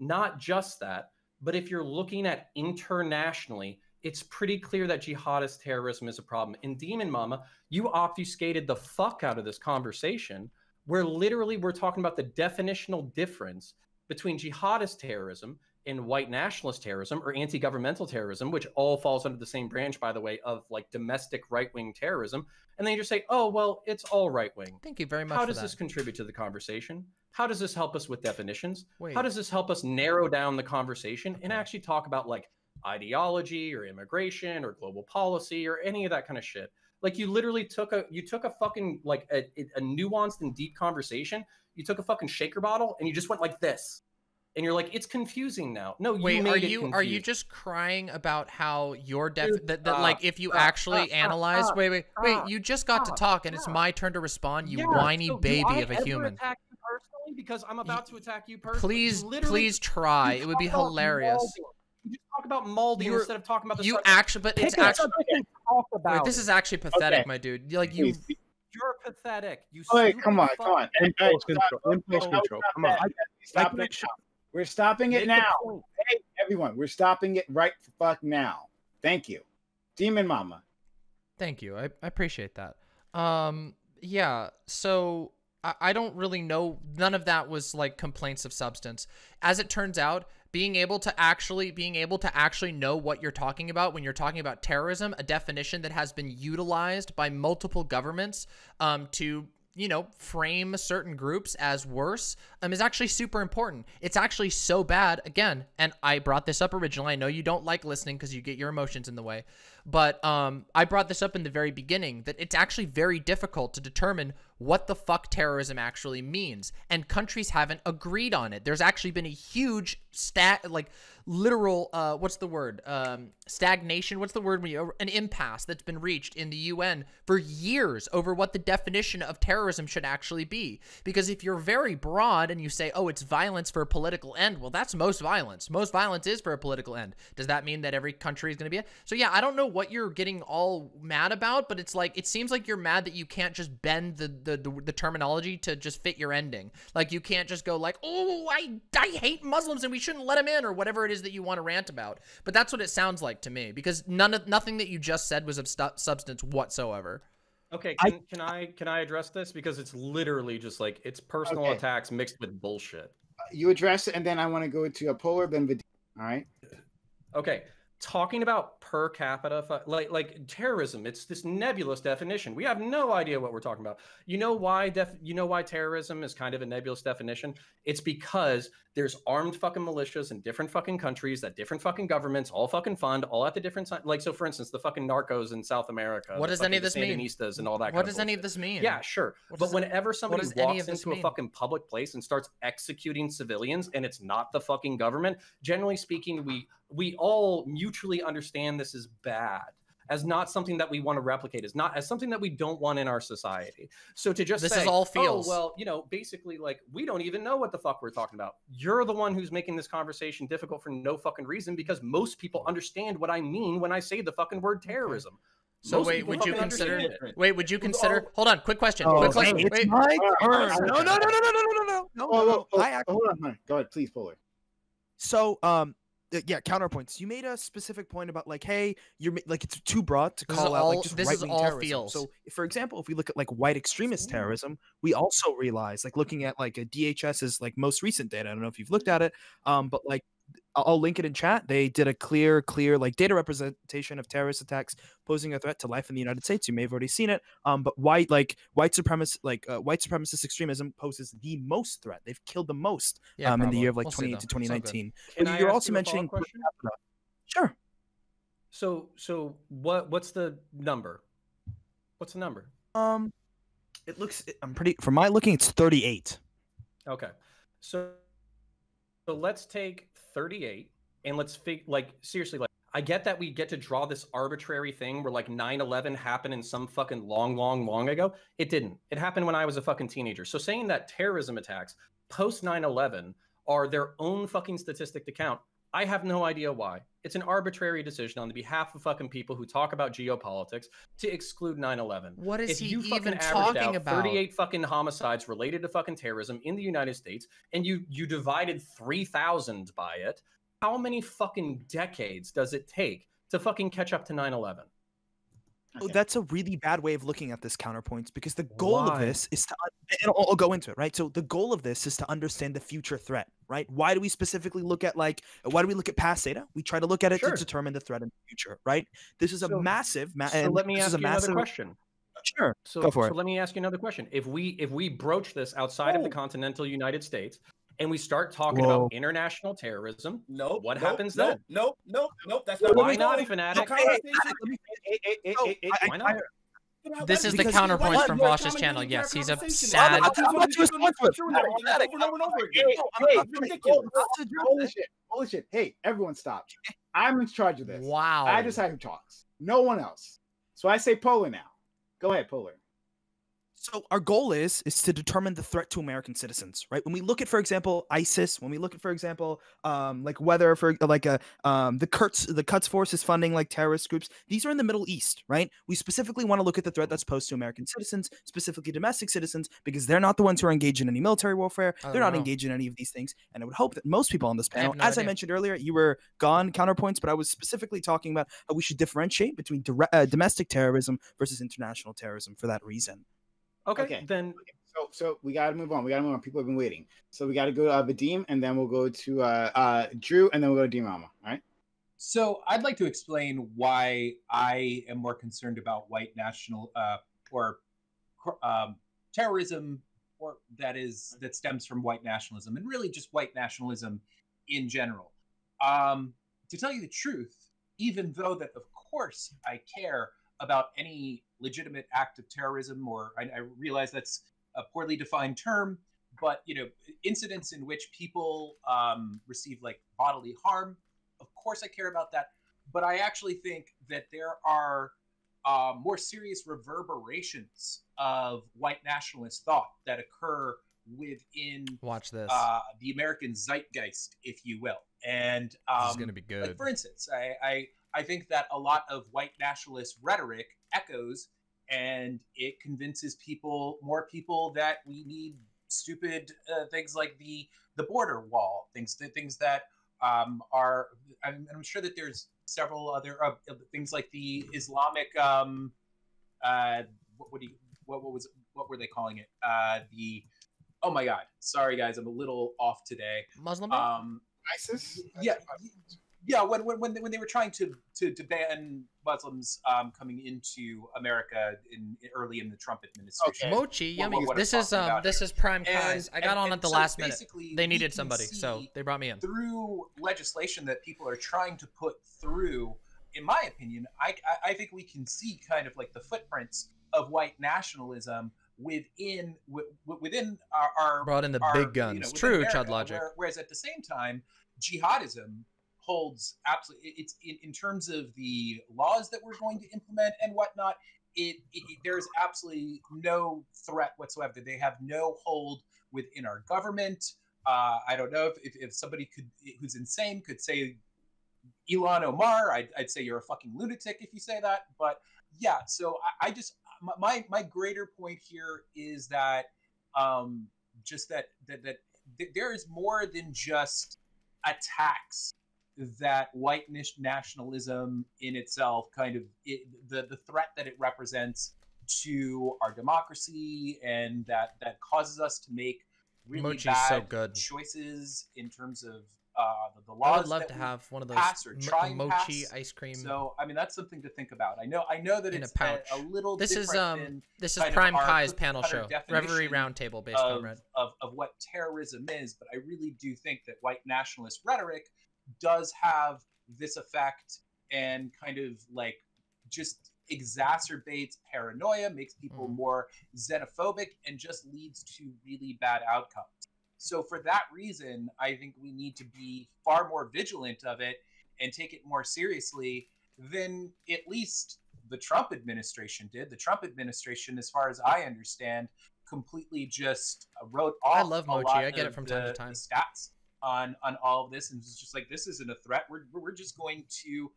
Not just that, but if you're looking at internationally, it's pretty clear that jihadist terrorism is a problem. And Demon Mama, you obfuscated the fuck out of this conversation, where literally we're talking about the definitional difference between jihadist terrorism and white nationalist terrorism or anti-governmental terrorism, which all falls under the same branch, by the way, of like domestic right-wing terrorism. And then you just say, oh, well, it's all right-wing. Thank you very much. How does this contribute to the conversation? How does this help us with definitions? Wait. How does this help us narrow down the conversation and actually talk about like ideology or immigration or global policy or any of that kind of shit? Like you literally took a fucking like a nuanced and deep conversation. You took a fucking shaker bottle and you just went like this, and you're like, it's confusing now. No, wait, you made are you just crying about how your wait, you just got to talk and it's my turn to respond. You whiny baby of a human. Attack you personally because I'm about to attack you personally. Please, please try. It would be hilarious. You just talk about Maldi instead of talking about the but it's actually this is actually pathetic, my dude. Like you're pathetic. You come on. Impulse control. Come on. Stop that shot. We're stopping it now. Hey, everyone, we're stopping it right fuck now. Thank you, Demon Mama. Thank you. I appreciate that. Yeah. So I don't really know. None of that was like complaints of substance, as it turns out. Being able to actually know what you're talking about when you're talking about terrorism, a definition that has been utilized by multiple governments to, you know, frame certain groups as worse, is actually super important. It's actually so bad, again, and I brought this up originally. I know you don't like listening because you get your emotions in the way, but I brought this up in the very beginning that it's actually very difficult to determine what the fuck terrorism actually means, and countries haven't agreed on it. There's actually been a huge literal stagnation, an impasse that's been reached in the UN for years over what the definition of terrorism should actually be. Because if you're very broad and you say, oh, it's violence for a political end, well, that's most violence. Most violence is for a political end. Does that mean that every country is going to be it? So yeah, I don't know what you're getting all mad about, but it's like, it seems like you're mad that you can't just bend the terminology to just fit your ending. Like you can't just go like, oh, I hate Muslims and we shouldn't let them in, or whatever it is that you want to rant about. But that's what it sounds like to me, because nothing that you just said was of substance whatsoever. Okay, can I address this, because it's literally just like it's personal attacks mixed with bullshit. You address it, and then I want to go to a Polar, then Vadim. All right. Okay. Talking about per capita, like terrorism, it's this nebulous definition. We have no idea what we're talking about. You know why terrorism is kind of a nebulous definition? It's because there's armed fucking militias in different fucking countries that different fucking governments all fucking fund, all at the different time. Like, so for instance, the fucking narcos in South America. What does any of this mean? Sandinistas and all that. What does any of this mean? Yeah, sure. But whenever somebody walks into a fucking public place and starts executing civilians, and it's not the fucking government, generally speaking, we all mutually understand this is bad, as not something that we want to replicate, as not as something that we don't want in our society. So to just say, oh, well, you know, basically like we don't even know what the fuck we're talking about. You're the one who's making this conversation difficult for no fucking reason, because most people understand what I mean when I say the fucking word terrorism. So wait, would you consider? Hold on, quick question. Quick question. Hey, it's my turn. No. Hold on. Go ahead, please, Polar. So, yeah, counterpoints. You made a specific point about like, hey, you're like it's too broad to call out like just right-wing terrorism. So, for example, if we look at like white extremist terrorism, we also realize like looking at like a DHS's like most recent data. I don't know if you've looked at it, but like. I'll link it in chat. They did a clear like data representation of terrorist attacks posing a threat to life in the United States. You may have already seen it. But white supremacist extremism poses the most threat. They've killed the most in the year of like 2018 to 2019. And you're also mentioning. Sure. So what's the number? What's the number? It looks. I'm pretty. From my looking, it's 38. Okay. So let's take 38 and let's figure, like, seriously, like, I get that we get to draw this arbitrary thing where like 9/11 happened in some fucking long ago. It didn't. It happened when I was a fucking teenager. So saying that terrorism attacks post 9/11 are their own fucking statistic to count, I have no idea why. It's an arbitrary decision on the behalf of fucking people who talk about geopolitics to exclude 9/11. What is he even talking about? 38 fucking homicides related to fucking terrorism in the United States, and you divided 3,000 by it. How many fucking decades does it take to fucking catch up to 9/11? Okay. Oh, that's a really bad way of looking at this, counterpoints, because the goal of this is to, and I'll go into it, right? So the goal of this is to understand the future threat, right? Why do we specifically look at like, why do we look at past data? We try to look at it to determine the threat in the future, right? This is a massive question. Sure. So, go for it. Let me ask you another question. If we broach this outside of the continental United States and we start talking about international terrorism, what happens then? That's not why not, Fnatic. Why not? This is the counterpoints from Vosch's channel. Yes, he's upset. I'm not too responsive. Holy shit. Hey, everyone stop. I'm in charge of this. Wow. I decide who talks. No one else. So I say Polar now. Go ahead, Polar. So our goal is to determine the threat to American citizens, right? When we look at, for example, ISIS, when we look at, for example, like whether for like the Quds Force is funding like terrorist groups. These are in the Middle East, right? We specifically want to look at the threat that's posed to American citizens, specifically domestic citizens, because they're not the ones who are engaged in any military warfare. They're not engaged in any of these things. And I would hope that most people on this panel, as I mentioned earlier, you were gone, counterpoints, but I was specifically talking about how we should differentiate between domestic terrorism versus international terrorism for that reason. Okay, then. So we got to move on. People have been waiting. So we got to go to Vadim, and then we'll go to Drew, and then we'll go to Demon Mama. All right. So I'd like to explain why I am more concerned about white national or terrorism, or that stems from white nationalism, and really just white nationalism in general. To tell you the truth, even though that of course I care about any legitimate act of terrorism, or I realize that's a poorly defined term, but you know, incidents in which people receive like bodily harm, of course I care about that, but I actually think that there are more serious reverberations of white nationalist thought that occur within the American zeitgeist, if you will. And this is going to be good. Like, for instance, I think that a lot of white nationalist rhetoric echoes, and it convinces more people that we need stupid things like the border wall, things that are. I'm sure that there's several other things like the Islamic. What were they calling it? Oh my God! Sorry guys, I'm a little off today. Muslim. ISIS. Yeah. Yeah, when they were trying to ban Muslims coming into America early in the Trump administration. Okay. Mochi, yummy. This is PrimeCayes. I got on at the last minute. They needed somebody, so they brought me in. Through legislation that people are trying to put through, in my opinion, I think we can see kind of like the footprints of white nationalism within our brought in the big guns. True, America, Chud Logic. Whereas at the same time, jihadism holds absolutely. It's in terms of the laws that we're going to implement and whatnot. There's absolutely no threat whatsoever. They have no hold within our government. I don't know if somebody who's insane could say Ilhan Omar. I'd say you're a fucking lunatic if you say that. But Yeah. So I just, my greater point here is that just that there is more than just attacks that white nationalism in itself kind of the threat that it represents to our democracy, and that causes us to make really bad choices in terms of the laws. I would love to have one of those mochi ice cream. So I mean, that's something to think about. I know that it's a little. This is Prime Chi's panel show, Reverie Roundtable, based on Red of what terrorism is. But I really do think that white nationalist rhetoric does have this effect, and kind of like just exacerbates paranoia, makes people more xenophobic, and just leads to really bad outcomes. So for that reason, I think we need to be far more vigilant of it and take it more seriously than at least the Trump administration did. The Trump administration, as far as I understand, completely just wrote off. I love mochi. I get it from time to time. Stats on all of this, and it's just like, this isn't a threat. We're just going to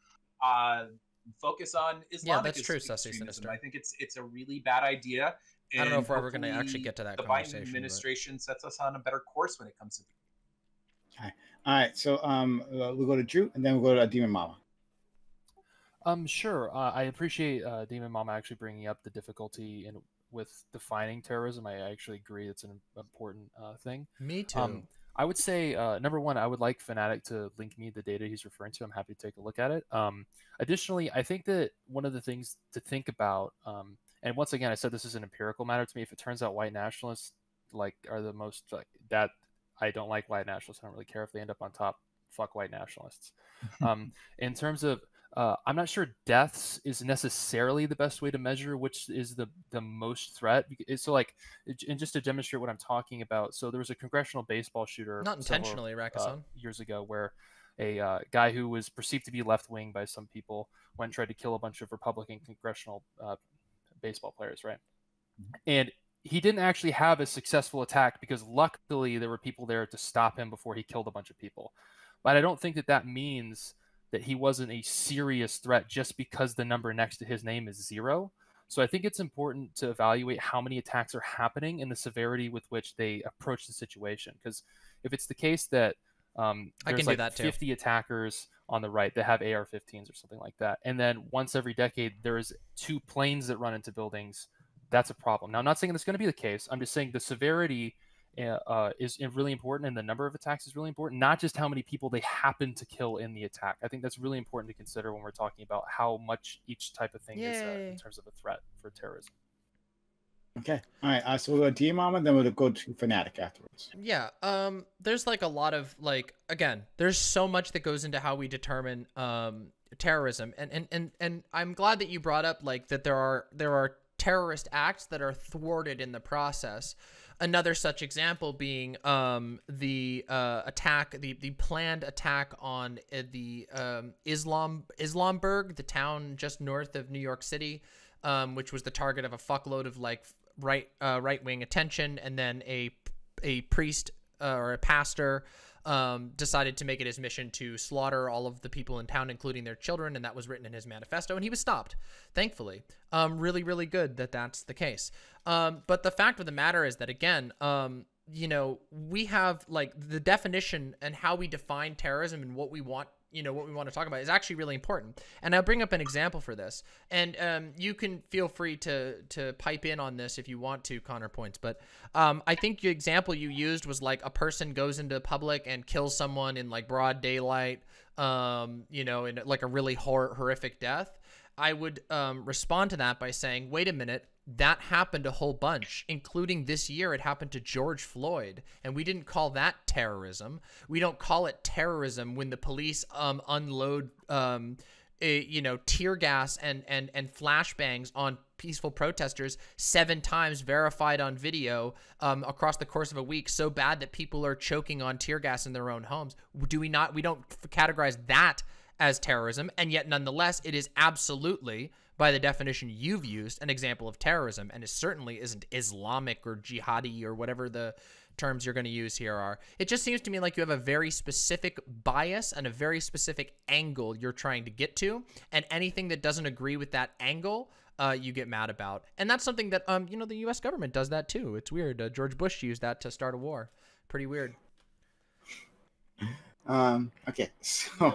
focus on Islamic. Yeah, that's true, Sussy Sinister. I think it's a really bad idea. And I don't know if we're ever going to actually get to that conversation. The Biden administration sets us on a better course when it comes to people. Okay. All right. So we'll go to Drew, and then we'll go to Demon Mama. Sure. I appreciate Demon Mama actually bringing up the difficulty with defining terrorism. I actually agree it's an important thing. Me too. I would say, number one, I would like Fnatic to link me the data he's referring to. I'm happy to take a look at it. Additionally, I think that one of the things to think about, and once again, I said this is an empirical matter to me. If it turns out white nationalists are the most I don't like white nationalists. I don't really care if they end up on top. Fuck white nationalists. In terms of, I'm not sure deaths is necessarily the best way to measure which is the most threat. So and just to demonstrate what I'm talking about. So there was a congressional baseball shooter, not intentionally, years ago, where a guy who was perceived to be left wing by some people went and tried to kill a bunch of Republican congressional baseball players, right? And he didn't actually have a successful attack because luckily there were people there to stop him before he killed a bunch of people. But I don't think that means that he wasn't a serious threat just because the number next to his name is 0. So I think it's important to evaluate how many attacks are happening and the severity with which they approach the situation. Because if it's the case that there's 50 attackers on the right that have AR-15s or something like that, and then once every decade there's 2 planes that run into buildings, that's a problem. Now, I'm not saying that's going to be the case. I'm just saying the severity is really important, and the number of attacks is really important, not just how many people they happen to kill in the attack. I think that's really important to consider when we're talking about how much each type of thing is in terms of a threat for terrorism. Okay. All right. So we'll go to Demon Mama, then we'll go to Fnatic afterwards. Yeah. There's a lot of again, there's so much that goes into how we determine terrorism, and I'm glad that you brought up that there are terrorist acts that are thwarted in the process. Another such example being the planned attack on the Islamberg, the town just north of New York City, which was the target of a fuckload of right-wing attention, and then a priest or a pastor decided to make it his mission to slaughter all of the people in town, including their children, and that was written in his manifesto, and he was stopped, thankfully. Really, really good that that's the case. But the fact of the matter is that, again, you know, we have, the definition and how we define terrorism and what we want, what we want to talk about is actually really important. And I'll bring up an example for this. And you can feel free to pipe in on this if you want to, Counterpoints. But I think the example you used was a person goes into public and kills someone in broad daylight, you know, in a really horrific death. I would respond to that by saying, wait a minute, that happened a whole bunch, including this year it happened to George Floyd, and we didn't call that terrorism. We don't call it terrorism when the police unload you know, tear gas and flashbangs on peaceful protesters 7 times, verified on video, across the course of a week, so bad that people are choking on tear gas in their own homes. We don't categorize that as terrorism, and yet nonetheless it is absolutely, by the definition you've used, an example of terrorism, and it certainly isn't Islamic or jihadi or whatever the terms you're going to use here are. It just seems to me like you have a very specific bias and a very specific angle you're trying to get to, and anything that doesn't agree with that angle you get mad about. And that's something that, you know, the U.S. government does that too. It's weird. George Bush used that to start a war. Pretty weird. Okay. So,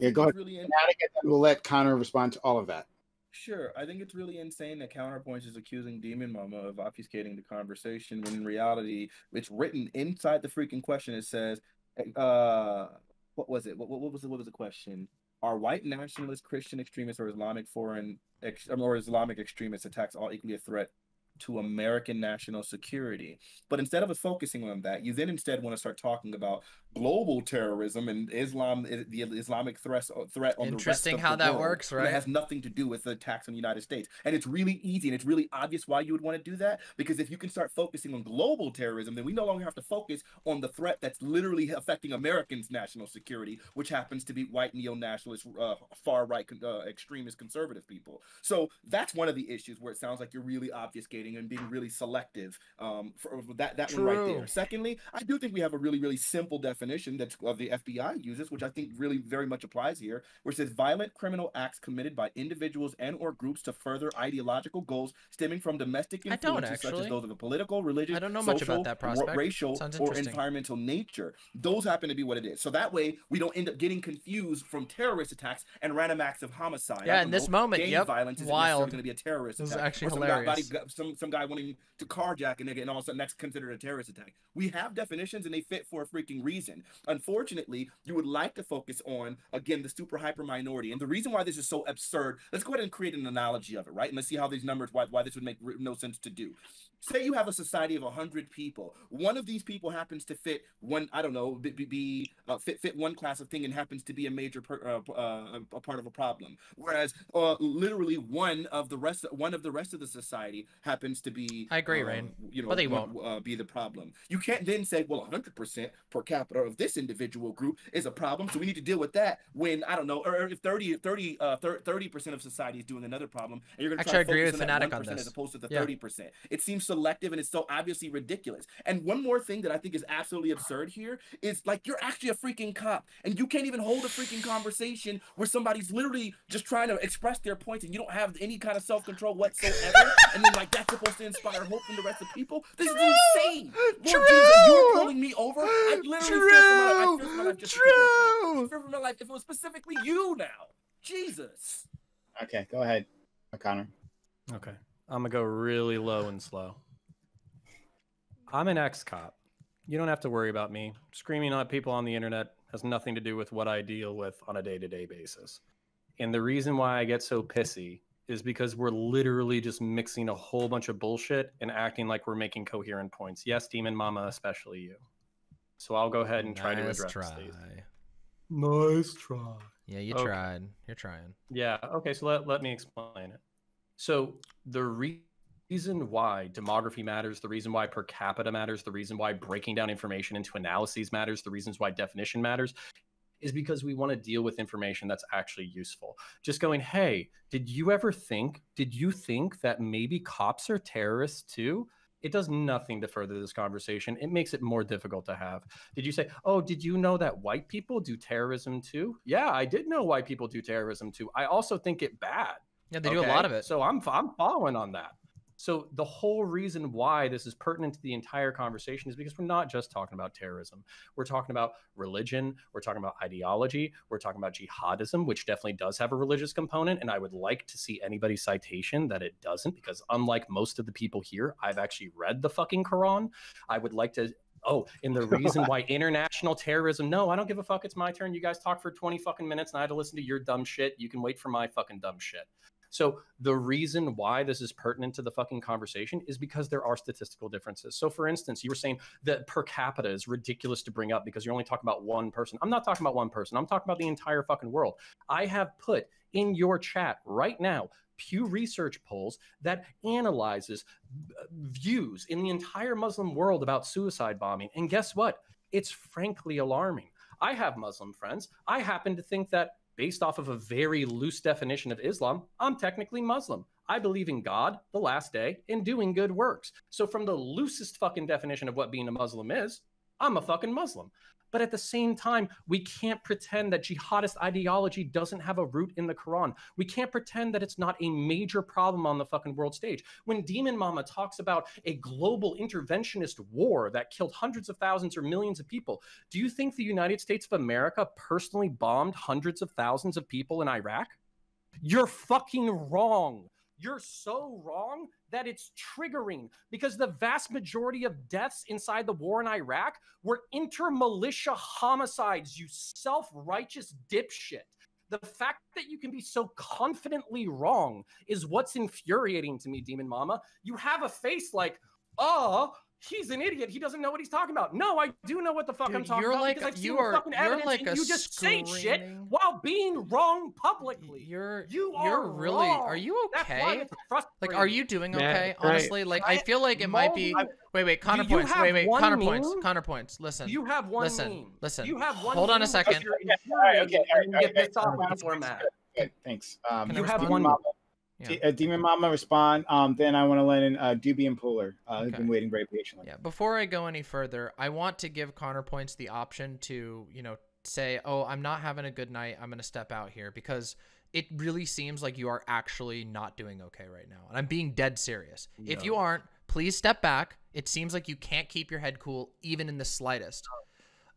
yeah, go ahead. We'll let Connor respond to all of that. Sure. I think it's really insane that Counterpoints is accusing Demon Mama of obfuscating the conversation when in reality, it's written inside the freaking question. It says, what was it? What was the question? Are white nationalist, Christian extremists, or Islamic extremist attacks all equally a threat to American national security? But instead of focusing on that, you then instead want to start talking about global terrorism and the Islamic threat on the rest of the world. Interesting how that works, right? It has nothing to do with the attacks on the United States. And it's really easy and it's really obvious why you would want to do that, because if you can start focusing on global terrorism, then we no longer have to focus on the threat that's literally affecting Americans' national security, which happens to be white neo-nationalist, far-right extremist conservative people. So that's one of the issues where it sounds like you're really obfuscating and being really selective for that one right there. Secondly, I do think we have a really simple definition that's of the FBI uses, which I think really very much applies here, where it says violent criminal acts committed by individuals and or groups to further ideological goals stemming from domestic influences such as those of a political, religious, social, racial, or environmental nature. Those happen to be what it is. So that way we don't end up getting confused from terrorist attacks and random acts of homicide. Yeah, in this moment, yep, violence is going to be a terrorist attack. This is actually hilarious. Some guy wanting to carjack a nigga, and all of a sudden that's considered a terrorist attack. We have definitions, and they fit for a freaking reason. Unfortunately, you would like to focus on, again, the super hyper minority. And the reason why this is so absurd, let's go ahead and create an analogy of it, right? And let's see how these numbers, why this would make no sense to do. Say you have a society of 100 people. One of these people happens to fit one, I don't know, fit one class of thing and happens to be a major part of a problem. Whereas literally one of the rest of the society happens to be, I agree, Rain, you know, but they won't be the problem. You can't then say, well, 100% per capita of this individual group is a problem, so we need to deal with that. When I don't know, or if 30% of society is doing another problem, and you're going to try to focus on that 1% as opposed to the 30%. It seems selective, and it's so obviously ridiculous. And one more thing that I think is absolutely absurd here is, like, you're actually a freaking cop, and you can't even hold a freaking conversation where somebody's literally just trying to express their points, and you don't have any kind of self-control whatsoever. And then, like, that's supposed to inspire hope in the rest of people. This is insane. Lord Jesus, you were pulling me over. I literally fear for my life. I fear for my life if it was specifically you now. Jesus. Okay, go ahead, Connor. Okay, I'm gonna go really low and slow. I'm an ex-cop. You don't have to worry about me. Screaming at people on the internet has nothing to do with what I deal with on a day-to-day basis. And the reason why I get so pissy is because we're literally just mixing a whole bunch of bullshit and acting like we're making coherent points. Yes, Demon Mama, especially you. So I'll go ahead and try to address these. Nice try. Yeah, you tried. You're trying. Yeah, okay, so let me explain it. So the reason why demography matters, the reason why per capita matters, the reason why breaking down information into analyses matters, the reasons why definition matters, is because we want to deal with information that's actually useful. Just going, hey, did you think that maybe cops are terrorists too? It does nothing to further this conversation. It makes it more difficult to have. Did you say, oh, did you know that white people do terrorism too? Yeah, I did know white people do terrorism too. I also think it bad. Yeah, they do a lot of it. So I'm following on that. So the whole reason why this is pertinent to the entire conversation is because we're not just talking about terrorism. We're talking about religion. We're talking about ideology. We're talking about jihadism, which definitely does have a religious component. And I would like to see anybody's citation that it doesn't, because unlike most of the people here, I've actually read the fucking Quran. I would like to... Oh, and the reason why international terrorism... No, I don't give a fuck. It's my turn. You guys talk for 20 fucking minutes and I had to listen to your dumb shit. You can wait for my fucking dumb shit. So the reason why this is pertinent to the fucking conversation is because there are statistical differences. So for instance, you were saying that per capita is ridiculous to bring up because you're only talking about one person. I'm not talking about one person. I'm talking about the entire fucking world. I have put in your chat right now Pew Research polls that analyzes views in the entire Muslim world about suicide bombing. And guess what? It's frankly alarming. I have Muslim friends. I happen to think that based off of a very loose definition of Islam, I'm technically Muslim. I believe in God, the last day, and doing good works. So from the loosest fucking definition of what being a Muslim is, I'm a fucking Muslim. But at the same time, we can't pretend that jihadist ideology doesn't have a root in the Quran. We can't pretend that it's not a major problem on the fucking world stage. When Demon Mama talks about a global interventionist war that killed hundreds of thousands or millions of people, do you think the United States of America personally bombed hundreds of thousands of people in Iraq? You're fucking wrong. You're so wrong that it's triggering, because the vast majority of deaths inside the war in Iraq were inter-militia homicides, you self-righteous dipshit. The fact that you can be so confidently wrong is what's infuriating to me, Demon Mama. You have a face like, oh, he's an idiot, he doesn't know what he's talking about. No, I do know what the fuck I'm talking about, like, because I've seen the fucking evidence, like, and you just say shit while being wrong publicly. You're really wrong. Are you okay? Like, are you doing okay? Yeah, honestly, like, I feel like it might be. Wait, Counterpoints. Counterpoints. Listen. You have one. Listen. You have one. Hold on a second. Okay, thanks. You have one. Yeah. Demon Mama, respond. Then I want to let in Doobie and Polar. They've been waiting very patiently. Yeah. Before I go any further, I want to give Counterpoints the option to, you know, say, oh, I'm not having a good night, I'm going to step out here, because it really seems like you are actually not doing okay right now. And I'm being dead serious. No. If you aren't, please step back. It seems like you can't keep your head cool, even in the slightest.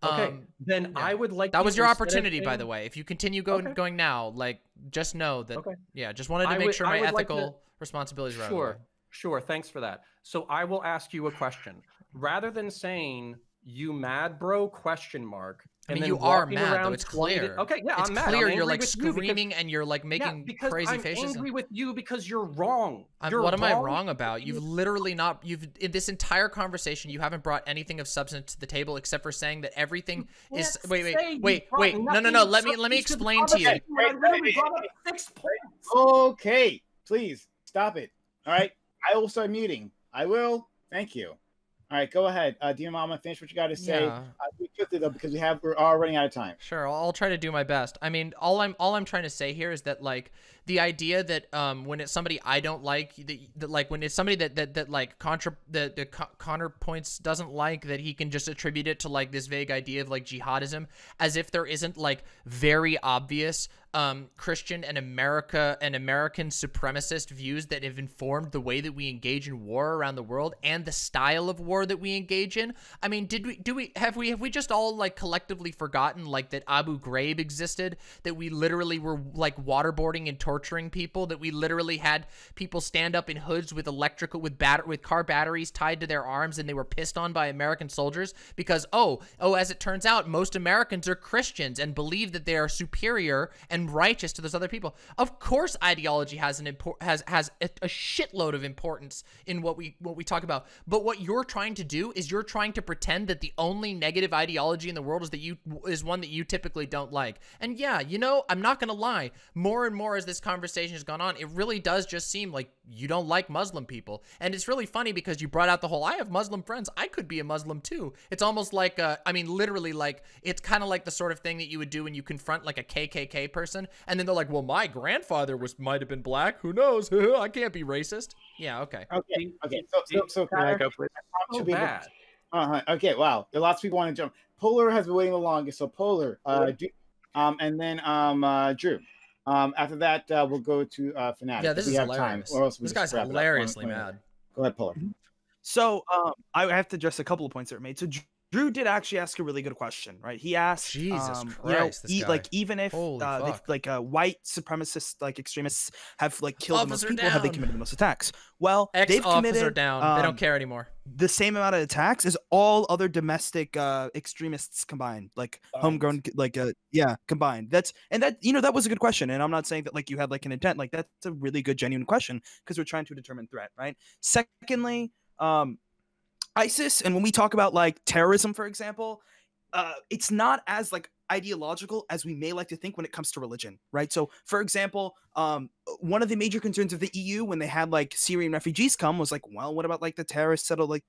Okay, then I would like. That was your opportunity, by the way. If you continue going now, like, just know that. Okay. Yeah, just wanted to make sure my ethical responsibilities were out of the way. Sure. Thanks for that. So I will ask you a question. Rather than saying "you mad, bro?" I mean, you are mad, though. It's clear. Okay, yeah, I'm mad. It's clear you're like screaming and you're like making crazy faces. I'm angry with you because you're wrong. What am I wrong about? You've literally not. You've in this entire conversation, you haven't brought anything of substance to the table except for saying that everything is. Wait. No. Let me explain to you. I literally brought up 6 points. Okay, please stop it. All right, I will start muting. I will. Thank you. All right, go ahead. Demon Mama, finish what you got to say. Yeah. We took it up because we're all running out of time. Sure, I'll try to do my best. I mean, all I'm trying to say here is that, like, the idea that when it's somebody I don't like, that like when it's somebody that like the Counterpoints doesn't like, that he can just attribute it to like this vague idea of like jihadism, as if there isn't like very obvious Christian and American supremacist views that have informed the way that we engage in war around the world and the style of war that we engage in. I mean, have we just all like collectively forgotten like that Abu Ghraib existed, that we literally were like waterboarding and torturing people, that we literally had people stand up in hoods with car batteries tied to their arms, and they were pissed on by American soldiers because as it turns out, most Americans are Christians and believe that they are superior and righteous to those other people. Of course, ideology has a shitload of importance in what we talk about. But what you're trying to do is you're trying to pretend that the only negative ideology in the world is one that you typically don't like. And yeah, you know, I'm not gonna lie. More and more as this conversation has gone on, it really does just seem like you don't like Muslim people. And it's really funny because you brought out the whole "I have Muslim friends. I could be a Muslim too." It's almost like I mean, literally, like, it's kind of like the sort of thing that you would do when you confront like a KKK person, and then they're like, well, my grandfather might have been black, who knows? I can't be racist. Yeah, okay. So can I go for it? Okay, wow, lots of people want to jump. Polar has been waiting the longest, so Polar, and then Drew. After that, we'll go to Fnatic. Yeah, this is hilarious. This guy's hilariously mad. Go ahead, Polar. So I have to address a couple of points that were made. So Drew did actually ask a really good question, right? He asked, Jesus Christ, you know, like, even if white supremacist like extremists have like killed the most people, have they committed the most attacks? Well, they've committed they don't care anymore. The same amount of attacks as all other domestic extremists combined, like homegrown, like combined. And that you know, that was a good question, and I'm not saying that like you had like an intent. Like, that's a really good, genuine question because we're trying to determine threat, right? Secondly, ISIS, and when we talk about like terrorism, for example, it's not as like ideological as we may like to think when it comes to religion, right? So, for example, one of the major concerns of the EU when they had like Syrian refugees come was like, well, what about like the terrorists that'll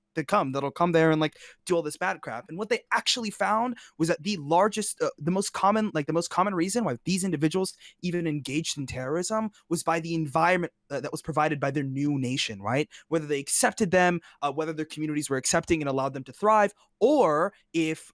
come there and like do all this bad crap? And what they actually found was that the largest, the most common reason why these individuals even engaged in terrorism was by the environment that was provided by their new nation, right? Whether they accepted them, whether their communities were accepting and allowed them to thrive, or if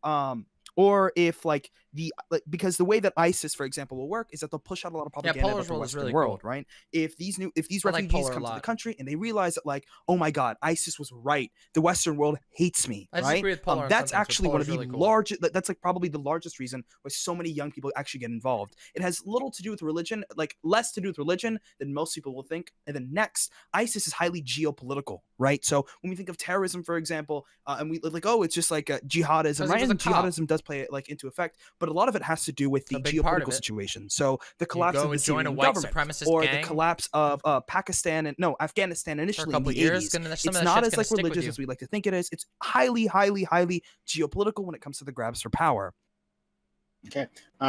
because the way that ISIS, for example, will work is that they'll push out a lot of propaganda from the Western world, right? If these refugees come to the country and they realize that, like, oh my God, ISIS was right, the Western world hates me, right? That's actually one of the largest. That's like probably the largest reason why so many young people actually get involved. It has little to do with religion, like less to do with religion than most people will think. And then next, ISIS is highly geopolitical, right? So when we think of terrorism, for example, and we like, oh, it's just like jihadism, right? And jihadism does play like into effect, but a lot of it has to do with the geopolitical situation. So the collapse of the Syrian government, or the collapse of Pakistan and Afghanistan initially in the 80s. It's not as like religious as we like to think it is. It's highly, highly, highly geopolitical when it comes to the grabs for power. Okay,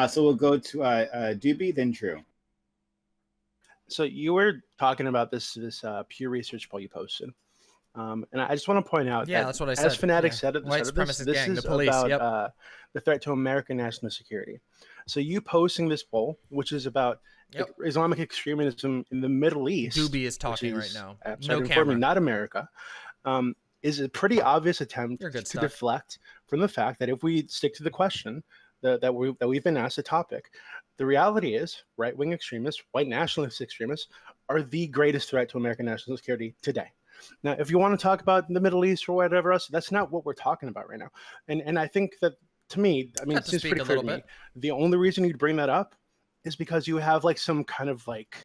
so we'll go to Doobie, then Drew. So you were talking about this Pew Research poll you posted. And I just want to point out that, that's what I said. As Fnatic said at the start of this is the police, about the threat to American national security. So you posting this poll, which is about Islamic extremism in the Middle East. Doobie is talking right now. Unfortunately, not America. Is a pretty obvious attempt to deflect from the fact that if we stick to the question that we've been asked, the topic, the reality is right-wing extremists, white nationalist extremists are the greatest threat to American national security today. Now, if you want to talk about the Middle East or whatever else, that's not what we're talking about right now. And I think that, to me, I mean, it seems pretty clear to me, the only reason you'd bring that up is because you have like some kind of like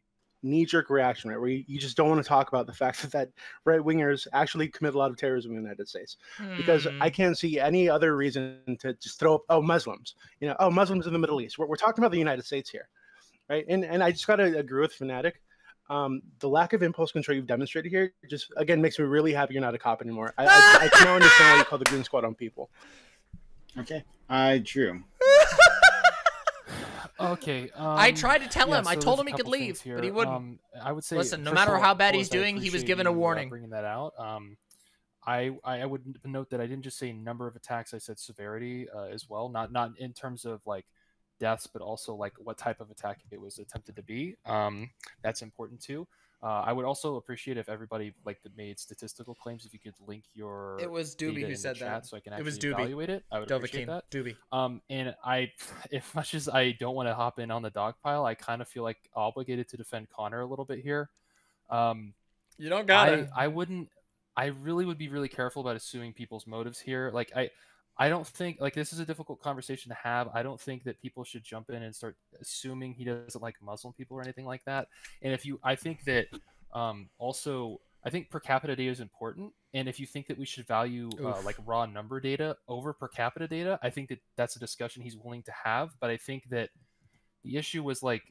knee-jerk reaction, right? Where you just don't want to talk about the fact that right-wingers actually commit a lot of terrorism in the United States. Because I can't see any other reason to just throw up, oh, Muslims. You know, oh, Muslims in the Middle East. We're talking about the United States here, right? And I just got to agree with Fnatic. The lack of impulse control you've demonstrated here just, again, makes me really happy you're not a cop anymore. I can't understand why you call the Green Squad on people. Okay. Drew. Okay. I tried to tell him. So I told him he could leave, but he wouldn't. I would say, listen, no matter how bad he's doing, he was given a warning. Bringing that out. I would note that I didn't just say number of attacks. I said severity as well. Not in terms of like deaths, but also like what type of attack it was attempted to be. That's important too. I would also appreciate if everybody like that made statistical claims, if you could link your It was Doobie who said that, so I can actually evaluate it. I would appreciate that. Doobie. And I, as much as I don't want to hop in on the dogpile, I kind of feel like obligated to defend Connor a little bit here. You don't got it. I really would be really careful about assuming people's motives here. Like I don't think, like, this is a difficult conversation to have. I don't think that people should jump in and start assuming he doesn't like Muslim people or anything like that. And if you, I think that also, I think per capita data is important. And if you think that we should value like raw number data over per capita data, I think that that's a discussion he's willing to have. But I think that the issue was like,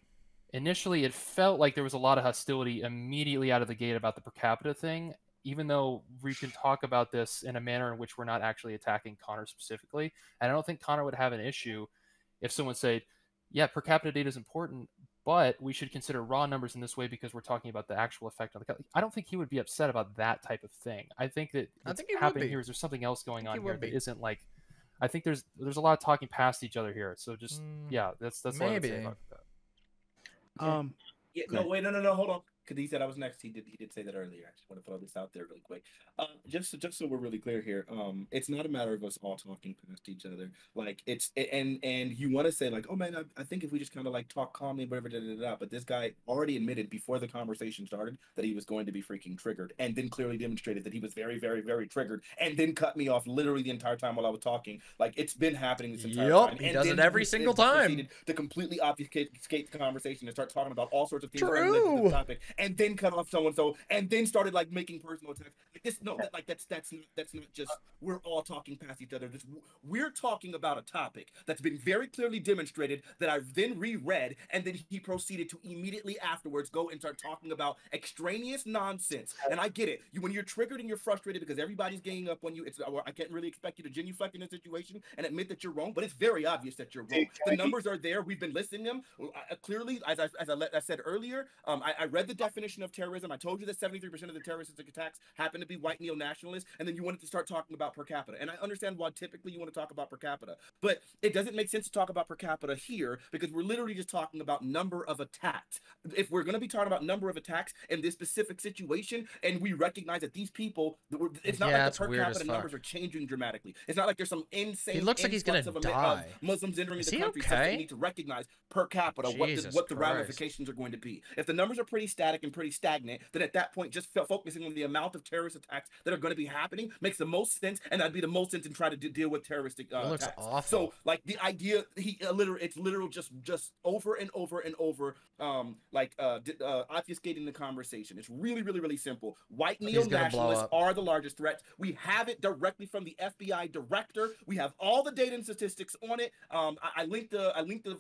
initially it felt like there was a lot of hostility immediately out of the gate about the per capita thing, even though we can talk about this in a manner in which we're not actually attacking Connor specifically. And I don't think Connor would have an issue if someone said, yeah, per capita data is important, but we should consider raw numbers in this way because we're talking about the actual effect on the country. I don't think he would be upset about that type of thing. I think that what's happening here is there's something else going on here that isn't like, I think there's a lot of talking past each other here. So just, yeah, that's what I'm saying about that. Yeah, no, wait, no, hold on. Because he said I was next. He did say that earlier. I just want to throw this out there really quick. Just so we're really clear here, it's not a matter of us all talking past each other. Like it's and you want to say like, oh man, I think if we just kind of like talk calmly, whatever, But this guy already admitted before the conversation started that he was going to be freaking triggered, and then clearly demonstrated that he was very, very, very triggered, and then cut me off literally the entire time while I was talking. Like it's been happening this entire time. He does it every single time. To completely obfuscate the conversation and start talking about all sorts of things. True. And then cut off so and so, and then started like making personal attacks. Like, this, no, that, like that's not just, we're all talking past each other. We're talking about a topic that's been very clearly demonstrated that I've then reread, and then he proceeded to immediately afterwards go and start talking about extraneous nonsense. And I get it. When you're triggered and you're frustrated because everybody's ganging up on you, it's, I can't really expect you to genuflect in a situation and admit that you're wrong, but it's very obvious that you're wrong. The numbers are there. We've been listing them. Clearly, as I said earlier, I read the definition of terrorism. I told you that 73% of the terrorist attacks happen to be white neo-nationalists, and then you wanted to start talking about per capita. And I understand why typically you want to talk about per capita, but it doesn't make sense to talk about per capita here because we're literally just talking about number of attacks. If we're going to be talking about number of attacks in this specific situation, and we recognize that these people, it's not like the per capita numbers are changing dramatically. It's not like there's some insane. He looks like he's going to die. Muslims entering the country. So they need to recognize per capita what the ramifications are going to be. If the numbers are pretty static and pretty stagnant, then at that point, just focusing on the amount of terrorist attacks that are going to be happening makes the most sense, and that'd be the most sense in trying to deal with terroristic attacks. Awful. So, like the idea, it's literal, just over and over and over, obfuscating the conversation. It's really, really, really simple. White neo-nationalists are the largest threat. We have it directly from the FBI director. We have all the data and statistics on it. I linked the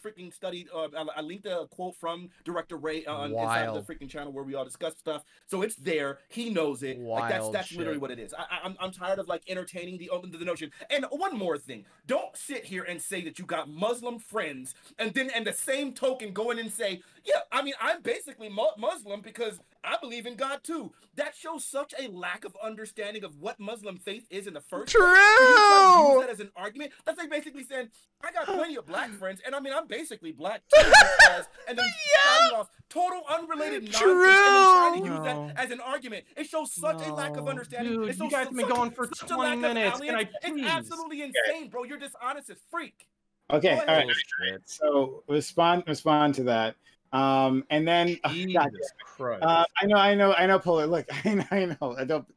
freaking study. I linked the quote from Director Ray on inside the freaking channel where we all discuss stuff. So it's there. He knows it. Like that's literally what it is. I'm tired of like entertaining the notion. And one more thing, don't sit here and say that you got Muslim friends and then and the same token go in and say, yeah, I mean, I'm basically Muslim because I believe in God too. That shows such a lack of understanding of what Muslim faith is in the first place. You use that as an argument. That's like basically saying, I got plenty of black friends, and I mean, I'm basically black too. And then starting off total unrelated nonsense and then trying to use that as an argument. It shows such a lack of understanding. Dude, it shows you guys have been going for 20 minutes. It's absolutely insane, bro. You're dishonest as freak. Okay, all right. So respond to that. And then I know Polar, look, I know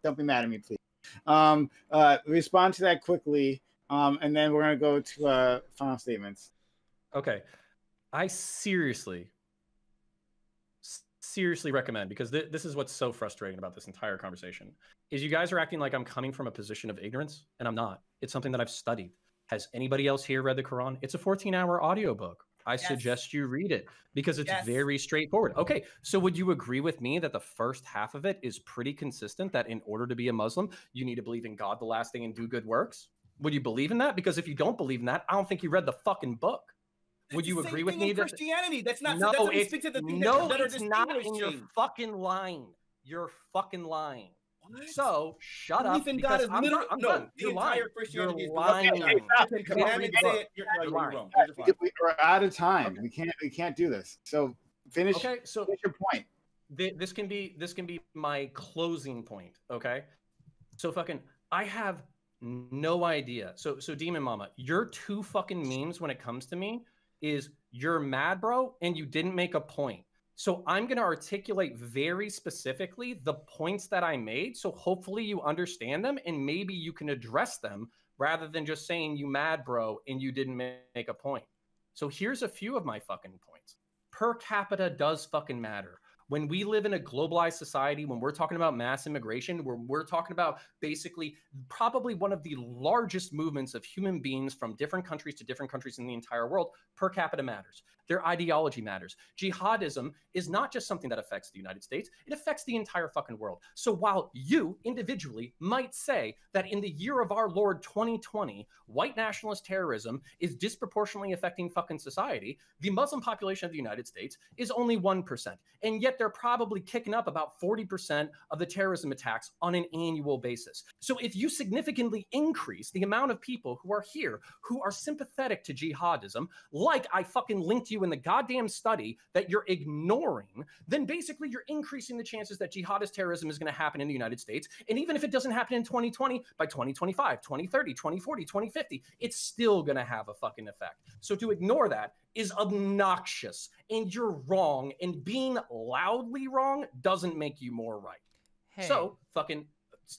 don't be mad at me, please. Respond to that quickly, and then we're gonna go to final statements. Okay, I seriously recommend, because this is what's so frustrating about this entire conversation, is you guys are acting like I'm coming from a position of ignorance, and I'm not. It's something that I've studied. Has anybody else here read the Quran? It's a 14-hour audiobook. I suggest you read it because it's very straightforward. Okay, so would you agree with me that the first half of it is pretty consistent, that in order to be a Muslim, you need to believe in God, the last thing, and do good works? Would you believe in that? Because if you don't believe in that, I don't think you read the fucking book. Would you agree with me that Christianity? That's not. No, so that's it's not in your fucking line. You're fucking lying. What? So shut up. God is you're lying. You're lying. We're out of time. Okay. We can't do this. So finish. Okay. So finish your point. This can be my closing point. Okay. So fucking, I have no idea. So Demon Mama, your two fucking memes when it comes to me is you're mad, bro, and you didn't make a point. So I'm going to articulate very specifically the points that I made. So hopefully you understand them and maybe you can address them rather than just saying you mad, bro, and you didn't make a point. So here's a few of my fucking points. Per capita does fucking matter. When we live in a globalized society, when we're talking about mass immigration, where we're talking about basically probably one of the largest movements of human beings from different countries to different countries in the entire world, per capita matters. Their ideology matters. Jihadism is not just something that affects the United States. It affects the entire fucking world. So while you individually might say that in the year of our Lord 2020, white nationalist terrorism is disproportionately affecting fucking society, the Muslim population of the United States is only 1%. And yet they're probably kicking up about 40% of the terrorism attacks on an annual basis. So if you significantly increase the amount of people who are here who are sympathetic to jihadism, like I fucking linked you in the goddamn study that you're ignoring, then basically you're increasing the chances that jihadist terrorism is going to happen in the United States. And even if it doesn't happen in 2020, by 2025, 2030, 2040, 2050, it's still going to have a fucking effect. So to ignore that is obnoxious, and you're wrong, and being loudly wrong doesn't make you more right. Hey. So fucking,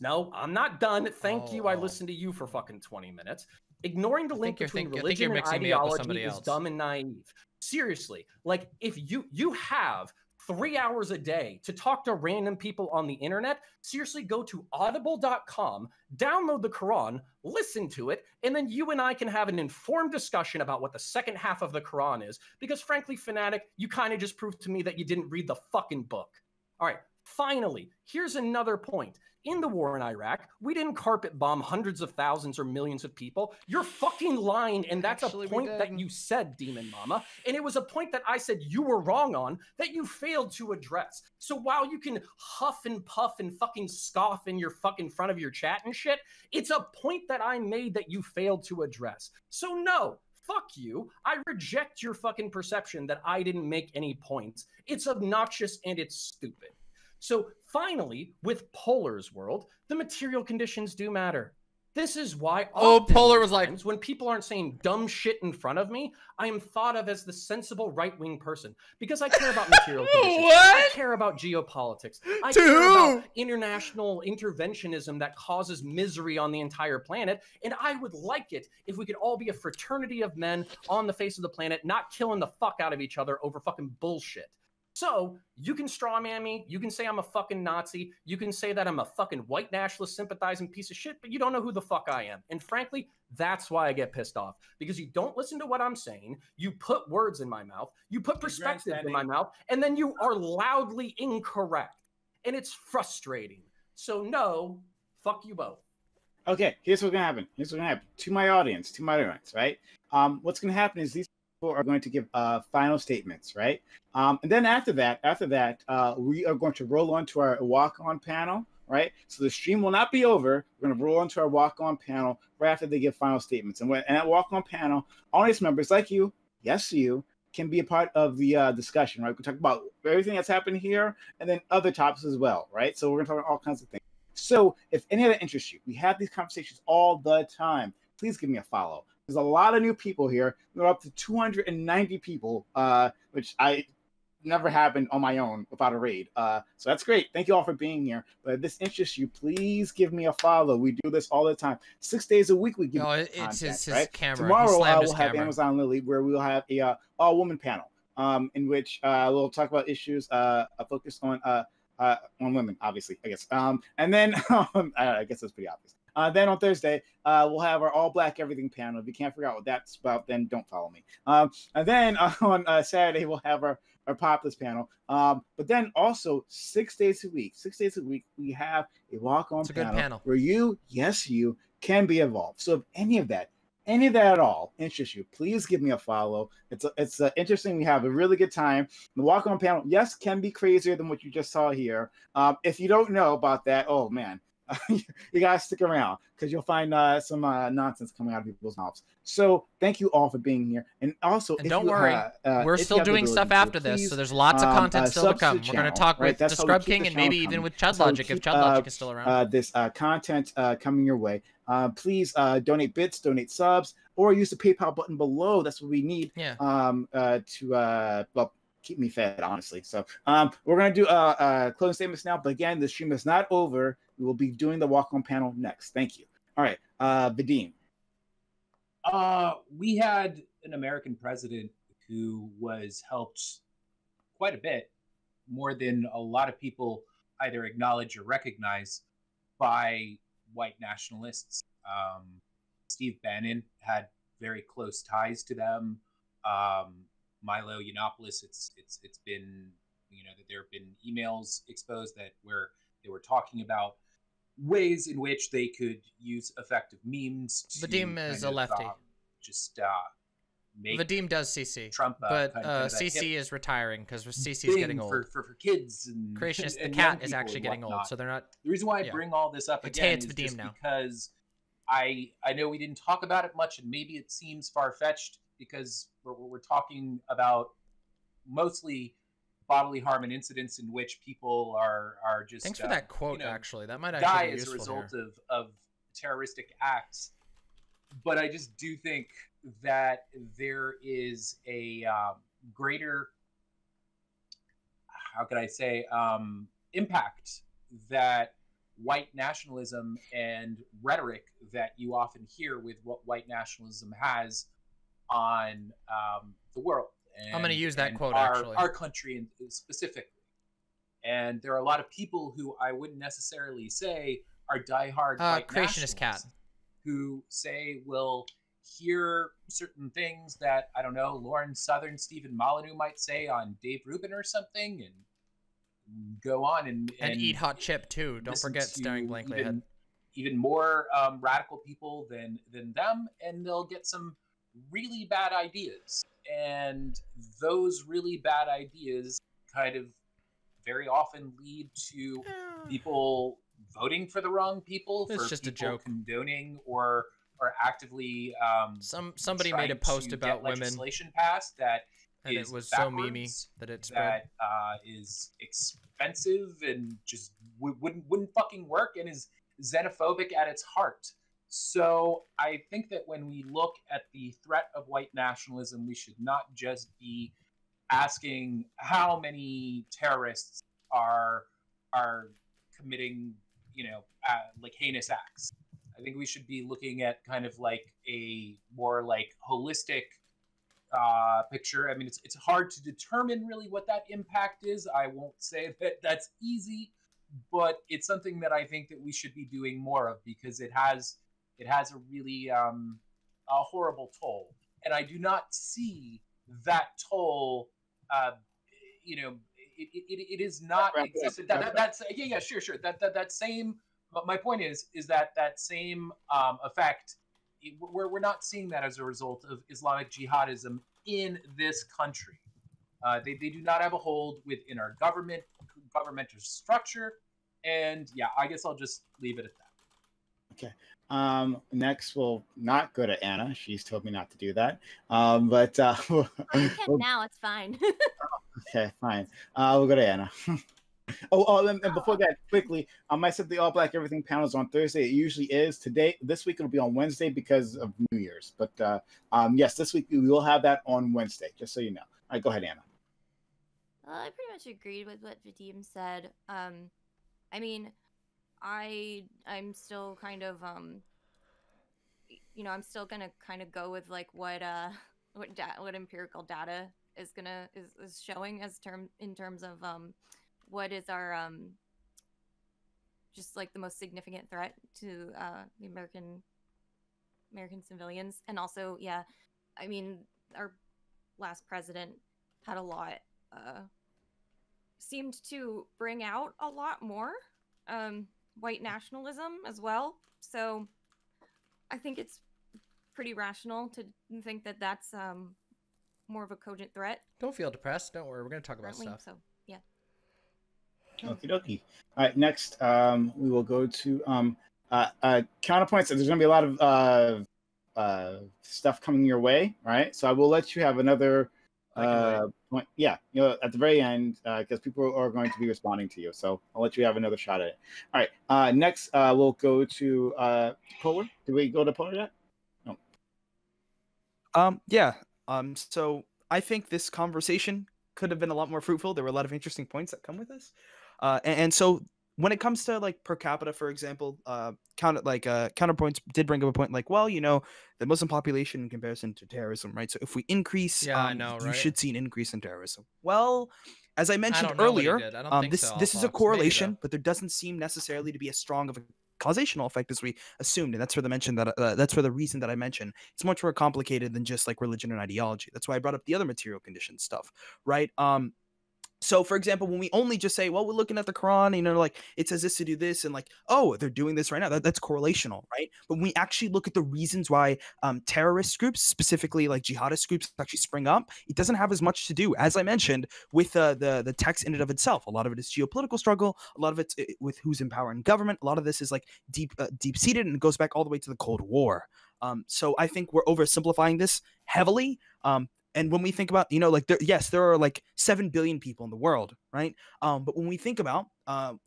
no, I'm not done. Thank you. I listened to you for fucking 20 minutes. Ignoring the link between religion and ideology is dumb and naive. Seriously, like if you have 3 hours a day to talk to random people on the internet, seriously, go to audible.com, download the Quran, listen to it, and then you and I can have an informed discussion about what the second half of the Quran is. Because frankly, Fnatic, you kind of just proved to me that you didn't read the fucking book. All right. Finally, here's another point. In the war in Iraq, we didn't carpet bomb hundreds of thousands or millions of people. You're fucking lying, and that's actually a point that you said, Demon Mama. And it was a point that I said you were wrong on that you failed to address. So while you can huff and puff and fucking scoff in your fucking front of your chat and shit, it's a point that I made that you failed to address. So no. Fuck you. I reject your fucking perception that I didn't make any points. It's obnoxious and it's stupid. So finally, with Polar's world, the material conditions do matter. This is why Polar was like, when people aren't saying dumb shit in front of me, I am thought of as the sensible right-wing person because I care about material conditions. I care about geopolitics. I care about international interventionism that causes misery on the entire planet. And I would like it if we could all be a fraternity of men on the face of the planet, not killing the fuck out of each other over fucking bullshit. So you can strawman me, you can say I'm a fucking Nazi, you can say that I'm a fucking white nationalist sympathizing piece of shit, but you don't know who the fuck I am. And frankly, that's why I get pissed off, because you don't listen to what I'm saying, you put words in my mouth, you put perspective in my mouth, and then you are loudly incorrect. And it's frustrating. So no, fuck you both. Okay, here's what's gonna happen. Here's what's gonna happen. To my audience, right? What's gonna happen is these people are going to give final statements, right? And then after that, we are going to roll on to our walk-on panel, right? So the stream will not be over. We're going to roll on to our walk-on panel right after they give final statements. And at walk-on panel, audience members like you, yes, you, can be a part of the discussion, right? We can talk about everything that's happened here and then other topics as well, right? So we're going to talk about all kinds of things. So if any of that interests you, we have these conversations all the time. Please give me a follow. There's a lot of new people here. We're up to 290 people, which I never happened on my own without a raid. So that's great. Thank you all for being here. But if this interests you, please give me a follow. We do this all the time. 6 days a week we give content, right? Tomorrow we'll have Amazon Lily, where we'll have a all-woman panel in which we'll talk about issues focused on women, obviously, I guess. And then I guess that's pretty obvious. Then on Thursday, we'll have our all-black everything panel. If you can't figure out what that's about, then don't follow me. And then on Saturday, we'll have our Popless panel. But then also, 6 days a week, we have a walk-on panel where you, yes, you, can be involved. So if any of that at all interests you, please give me a follow. It's interesting. We have a really good time. The walk-on panel, yes, can be crazier than what you just saw here. If you don't know about that, oh, man. You guys stick around because you'll find some nonsense coming out of people's mouths. So thank you all for being here. And also, and don't worry, we're still doing stuff after this. So there's lots of content still to come. We're going to talk with Scrub King and maybe even with Chud Logic if Chud Logic is still around. This content coming your way. Please donate bits, donate subs, or use the PayPal button below. That's what we need to well, keep me fed, honestly. So we're going to do closing statements now. But again, the stream is not over. We will be doing the walk-on panel next. Thank you. All right, Vadim. We had an American president who was helped quite a bit, more than a lot of people either acknowledge or recognize, by white nationalists. Steve Bannon had very close ties to them. Milo Yiannopoulos, it's been, you know, that there have been emails exposed that where they were talking about ways in which they could use effective memes. Vadim is a lefty. Make Vadim does CC. Trump, but CC is retiring because CC is getting old. For kids and Gracious, the cat is actually getting old, so they're not. The reason why I bring all this up again is just because I know we didn't talk about it much, and maybe it seems far fetched because we're talking about mostly bodily harm and incidents in which people are just thanks for that quote, you know, actually that might actually die be as a result here. Of terroristic acts. But I just do think that there is a greater, how could I say, impact that white nationalism and rhetoric that you often hear with what white nationalism has on the world. And, I'm going to use that quote, actually. Our country specifically. And there are a lot of people who I wouldn't necessarily say are diehard white creationist cat who say will hear certain things that, I don't know, Lauren Southern, Stephen Molyneux might say on Dave Rubin or something, and go on and eat hot chip too. Don't forget staring blankly ahead. Even more radical people than them, and they'll get some really bad ideas. And those really bad ideas kind of very often lead to people voting for the wrong people. It's just a joke. Condoning or actively somebody made a post about women legislation passed that and it was so memey that it spread. That is expensive and just wouldn't fucking work and is xenophobic at its heart. So I think that when we look at the threat of white nationalism, we should not just be asking how many terrorists are committing, you know, like heinous acts. I think we should be looking at kind of like a more like holistic picture. I mean, it's hard to determine really what that impact is. I won't say that that's easy, but it's something that I think that we should be doing more of because it has a really a horrible toll. And I do not see that toll, you know, it is not existed. That's yeah, sure. That same. But my point is that same effect, we're not seeing that as a result of Islamic jihadism in this country. They do not have a hold within our governmental structure. And yeah, I guess I'll just leave it at that. Okay. Next, we'll not go to Anna. She's told me not to do that. Well, you can now. It's fine. Okay, fine. We'll go to Anna. And before that, quickly, I said the All Black Everything panel is on Thursday. It usually is today. This week it'll be on Wednesday because of New Year's. But yes, this week we will have that on Wednesday. Just so you know. All right, go ahead, Anna. I pretty much agreed with what Vadim said. I mean, I'm still kind of you know, I'm still gonna kind of go with like what empirical data is is showing as in terms of what is our just like the most significant threat to the American civilians. And also, yeah, I mean, our last president had a lot, seemed to bring out a lot more white nationalism as well. So I think it's pretty rational to think that that's more of a cogent threat. Don't feel depressed. Don't worry. We're going to talk about stuff. So. Okie dokie. All right, next we will go to Counterpoints. There's going to be a lot of stuff coming your way, right? So I will let you have another point. Yeah, you know, at the very end, because people are going to be responding to you. So I'll let you have another shot at it. All right, next we'll go to Polar. Did we go to Polar yet? No. Yeah. So I think this conversation could have been a lot more fruitful. There were a lot of interesting points that come with this. And so when it comes to like per capita, for example, Counterpoints did bring up a point like, well, you know, the Muslim population in comparison to terrorism, right? So if we increase, I know, right? You should see an increase in terrorism. Well, as I mentioned earlier, this is a correlation, but there doesn't seem necessarily to be as strong of a causational effect as we assumed, and that's for the mention that that's for the reason that I mentioned. It's much more complicated than just like religion and ideology. That's why I brought up the other material condition stuff, right? So, for example, when we only just say, well, we're looking at the Quran, you know, like, it says this to do this, and like, oh, they're doing this right now. That's correlational, right? But when we actually look at the reasons why terrorist groups, specifically like jihadist groups, actually spring up, it doesn't have as much to do, as I mentioned, with the text in and of itself. A lot of it is geopolitical struggle. A lot of it's with who's in power in government. A lot of this is like deep-seated, and it goes back all the way to the Cold War. So I think we're oversimplifying this heavily. And when we think about, you know, like, yes, there are like 7 billion people in the world, right? But when we think about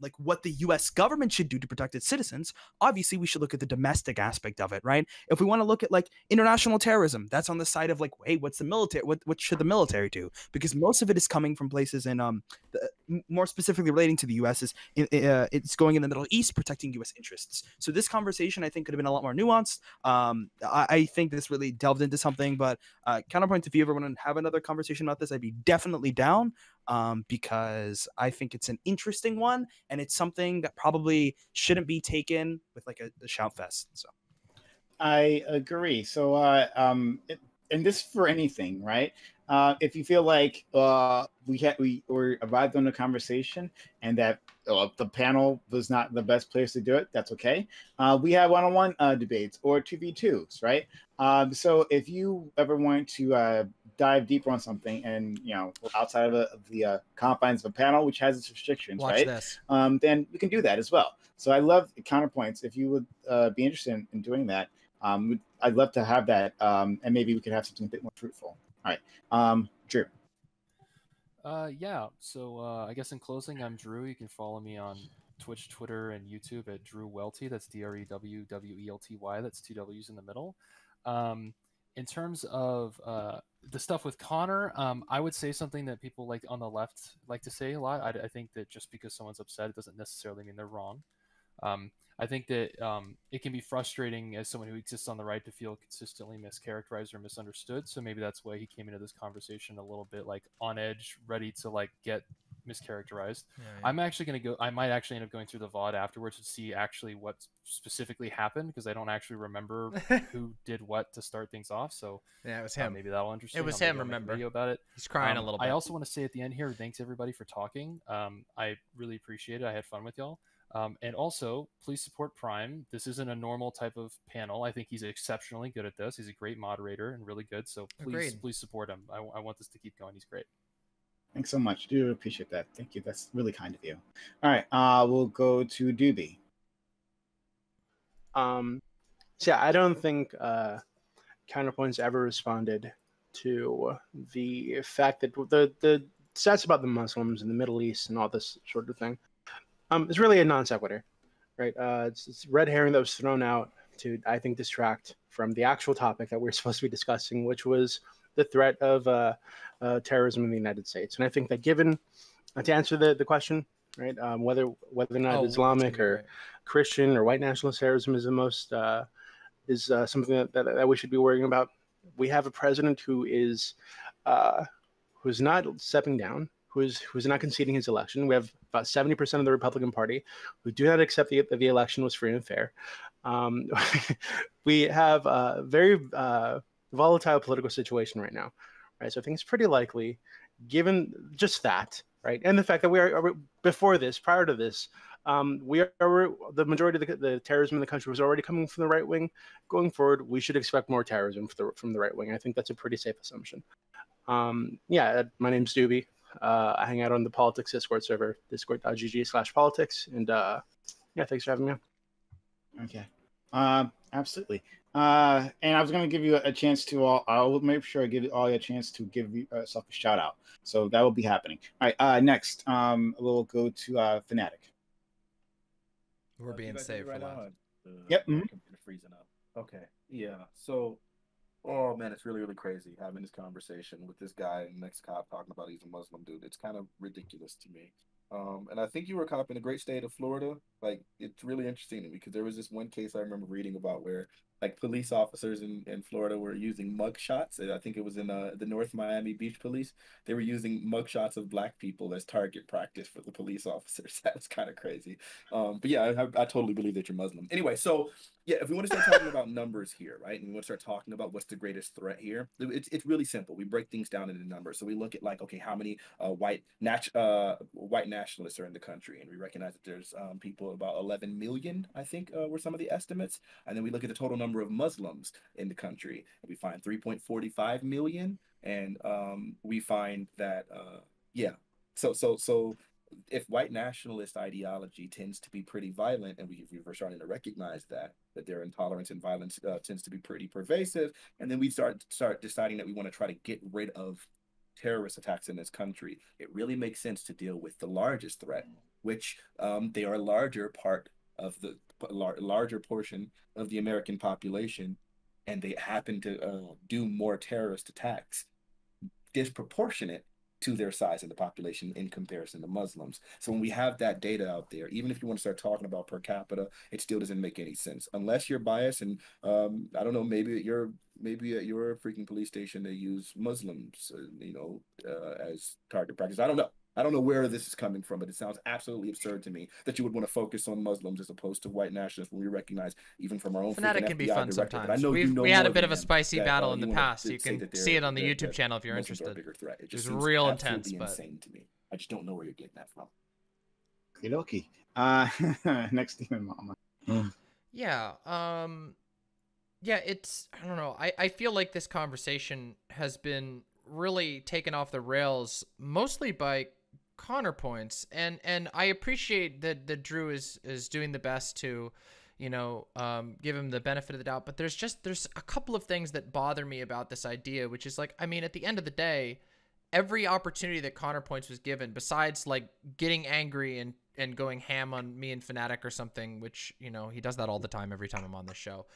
like what the U.S. government should do to protect its citizens, obviously we should look at the domestic aspect of it, right? If we want to look at like international terrorism, that's on the side of like, hey, what's the military? What should the military do? Because most of it is coming from places in more specifically relating to the U.S. is it's going in the Middle East, protecting U.S. interests. So this conversation I think could have been a lot more nuanced. I think this really delved into something, but Counterpoint, if you ever want to have another conversation about this, I'd be definitely down. because I think it's an interesting one, and it's something that probably shouldn't be taken with like a shout fest. So I agree. So and this for anything, right? If you feel like we arrived on a conversation and that the panel was not the best place to do it, that's okay. We have one-on-one debates or 2v2s, right? So if you ever want to dive deeper on something, and you know, outside of the confines of a panel, which has its restrictions, then we can do that as well. So I love Counterpoints. If you would be interested in doing that, I'd love to have that, and maybe we could have something a bit more fruitful. All right, Drew. Yeah, so I guess in closing, I'm Drew. You can follow me on Twitch, Twitter, and YouTube at Drew Welty. That's DrewWelty. That's two W's in the middle. In terms of the stuff with Connor, I would say something that people like on the left like to say a lot. I think that just because someone's upset, it doesn't necessarily mean they're wrong. I think that it can be frustrating as someone who exists on the right to feel consistently mischaracterized or misunderstood. So maybe that's why he came into this conversation a little bit like on edge, ready to like get mischaracterized. Yeah, yeah. I'm actually going to go, I might actually end up going through the VOD afterwards to see actually what specifically happened, because I don't actually remember who did what to start things off. So yeah, it was him. Maybe that'll interest you. It was him, remember. Video about it. He's crying a little bit. I also want to say at the end here, thanks everybody for talking. I really appreciate it. I had fun with y'all. And also, please support Prime. This isn't a normal type of panel. I think he's exceptionally good at this. He's a great moderator and really good. So please, please support him. I want this to keep going. He's great. Thanks so much. Do appreciate that. Thank you. That's really kind of you. All right. We'll go to Doobie. So yeah, I don't think Counterpoints ever responded to the fact that the stats about the Muslims in the Middle East and all this sort of thing. It's really a non sequitur, right? It's a red herring that was thrown out to, I think, distract from the actual topic that we're supposed to be discussing, which was the threat of terrorism in the United States. And I think that given, to answer the question, right, whether or not Islamic or Christian or white nationalist terrorism is the most, something that we should be worrying about. We have a president who's not stepping down, who's not conceding his election. We have about 70% of the Republican Party who do not accept that the election was free and fair. We have a very volatile political situation right now, right? So I think it's pretty likely, given just that, right, and the fact that we are before this, prior to this, the majority of the terrorism in the country was already coming from the right wing. Going forward, we should expect more terrorism from the right wing. I think that's a pretty safe assumption. Yeah, my name's Doobie. I hang out on the politics Discord server, discord.gg/politics, and yeah, thanks for having me on. Okay, absolutely. And I was going to give you a chance to all. I'll make sure I give all you a chance to give yourself a shout out. So that will be happening. All right. Next, we'll go to Fnatic. We're being saved right now. Yep. Mm-hmm. Computer freezing up. Okay. Yeah. So. Oh man, it's really, really crazy having this conversation with this guy and the next cop talking about he's a Muslim dude. It's kind of ridiculous to me. And I think you were a cop in the great state of Florida. Like, it's really interesting to me because there was this one case I remember reading about where like police officers in Florida were using mug shots. I think it was in the North Miami Beach Police. They were using mug shots of black people as target practice for the police officers. That was kind of crazy. But yeah, I totally believe that you're Muslim. Anyway, so yeah, if we want to start talking about numbers here, right? And we want to start talking about what's the greatest threat here. It's really simple. We break things down into numbers. So we look at like, okay, how many white nationalists are in the country? And we recognize that there's people, about 11 million, I think, were some of the estimates. And then we look at the total number of Muslims in the country, and we find 3.45 million. And we find that, yeah, so if white nationalist ideology tends to be pretty violent, and we're starting to recognize that their intolerance and violence tends to be pretty pervasive, and then we start deciding that we want to try to get rid of terrorist attacks in this country, it really makes sense to deal with the largest threat, which they are a larger part of the larger portion of the American population, and they happen to do more terrorist attacks disproportionate to their size of the population in comparison to Muslims. So when we have that data out there, even if you want to start talking about per capita, it still doesn't make any sense unless you're biased. And I don't know, maybe at your freaking police station they use Muslims, as target practice. I don't know. I don't know where this is coming from, but it sounds absolutely absurd to me that you would want to focus on Muslims as opposed to white nationalists when we recognize, even from our own Fnatic can be fun director, sometimes. I know we had a bit of a spicy battle in the past. You can see it on the YouTube channel if you're interested. It just seems real intense, but insane to me. I just don't know where you're getting that from. Okie dokie. Next Demon Mama. Yeah. Yeah, it's, I don't know. I feel like this conversation has been really taken off the rails mostly by Counterpoints, and I appreciate that Drew is doing the best to, give him the benefit of the doubt, but there's a couple of things that bother me about this idea, which is like, I mean, at the end of the day, every opportunity that Counterpoints was given, besides like getting angry and going ham on me and Fnatic or something, which, he does that all the time every time I'm on this show.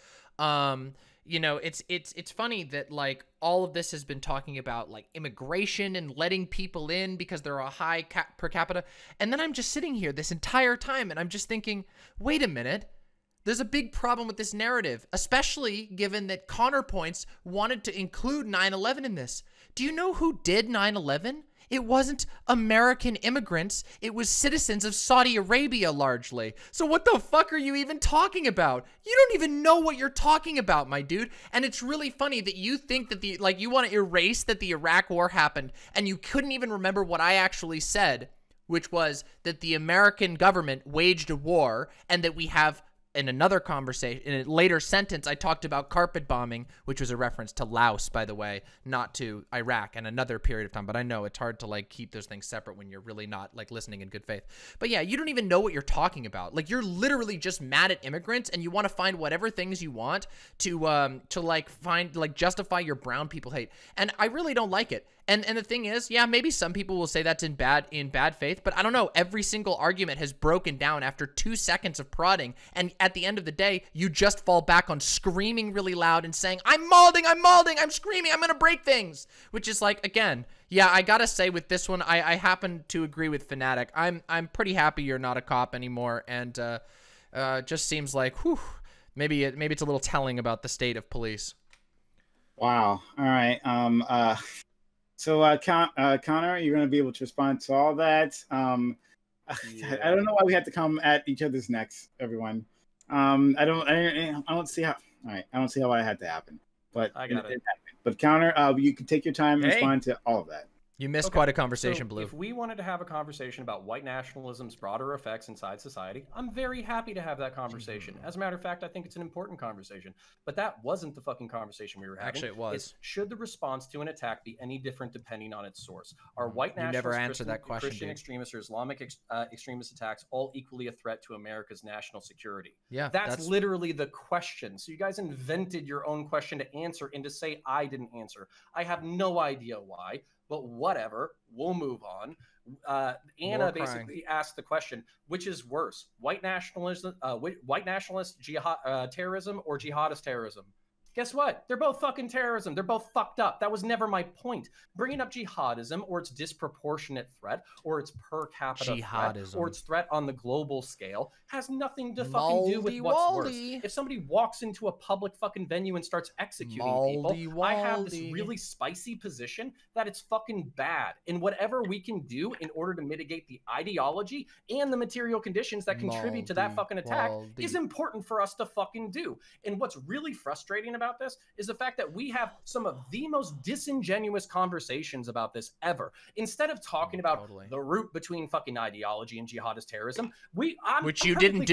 It's funny that like all of this has been talking about like immigration and letting people in because they're a high per capita. And then I'm just sitting here this entire time and I'm just thinking, wait a minute, there's a big problem with this narrative, especially given that Counterpoints wanted to include 9/11 in this. Do you know who did 9/11? It wasn't American immigrants. It was citizens of Saudi Arabia, largely. So what the fuck are you even talking about? You don't even know what you're talking about, my dude. And it's really funny that you think that you want to erase that the Iraq war happened and you couldn't even remember what I actually said, which was that the American government waged a war and that we have, in another conversation, in a later sentence, I talked about carpet bombing, which was a reference to Laos, by the way, not to Iraq, and another period of time. But I know it's hard to like keep those things separate when you're really not like listening in good faith. But yeah, you don't even know what you're talking about. Like you're literally just mad at immigrants and you want to find whatever things you want to like find, like justify your brown people hate. And I really don't like it. And the thing is, yeah, maybe some people will say that's in bad faith, but I don't know. Every single argument has broken down after 2 seconds of prodding. And at the end of the day, you just fall back on screaming really loud and saying, I'm mauling, I'm screaming, I'm going to break things, which is like, again, yeah, I got to say with this one, I happen to agree with Fnatic. I'm pretty happy you're not a cop anymore. And, just seems like, whew, maybe it's a little telling about the state of police. Wow. All right. So, Connor, you're going to be able to respond to all that. Yeah. I don't know why we have to come at each other's necks, everyone. I don't see how. All right, I don't see how that had to happen. But I got it. But Connor, you can take your time and respond to all of that. You missed quite a conversation, so Blue. If we wanted to have a conversation about white nationalism's broader effects inside society, I'm very happy to have that conversation. As a matter of fact, I think it's an important conversation. But that wasn't the fucking conversation we were having. Actually, it was. It's, should the response to an attack be any different depending on its source? Are white nationalist, never answered that question, Christian extremists, or Islamic extremist attacks all equally a threat to America's national security? Yeah, that's literally the question. So you guys invented your own question to answer and to say I didn't answer. I have no idea why. But whatever, we'll move on. Anna basically asked the question, which is worse, white nationalist jihad, terrorism or jihadist terrorism? Guess what? They're both fucking terrorism. They're both fucked up. That was never my point. Bringing up jihadism or its disproportionate threat or its per capita threat or its threat on the global scale has nothing to fucking do with what's worse. If somebody walks into a public fucking venue and starts executing people, I have this really spicy position that it's fucking bad. And whatever we can do in order to mitigate the ideology and the material conditions that contribute to that fucking attack is important for us to fucking do. And what's really frustrating about this is the fact that we have some of the most disingenuous conversations about this ever. Instead of talking about the root between fucking ideology and jihadist terrorism, I'm having a nuanced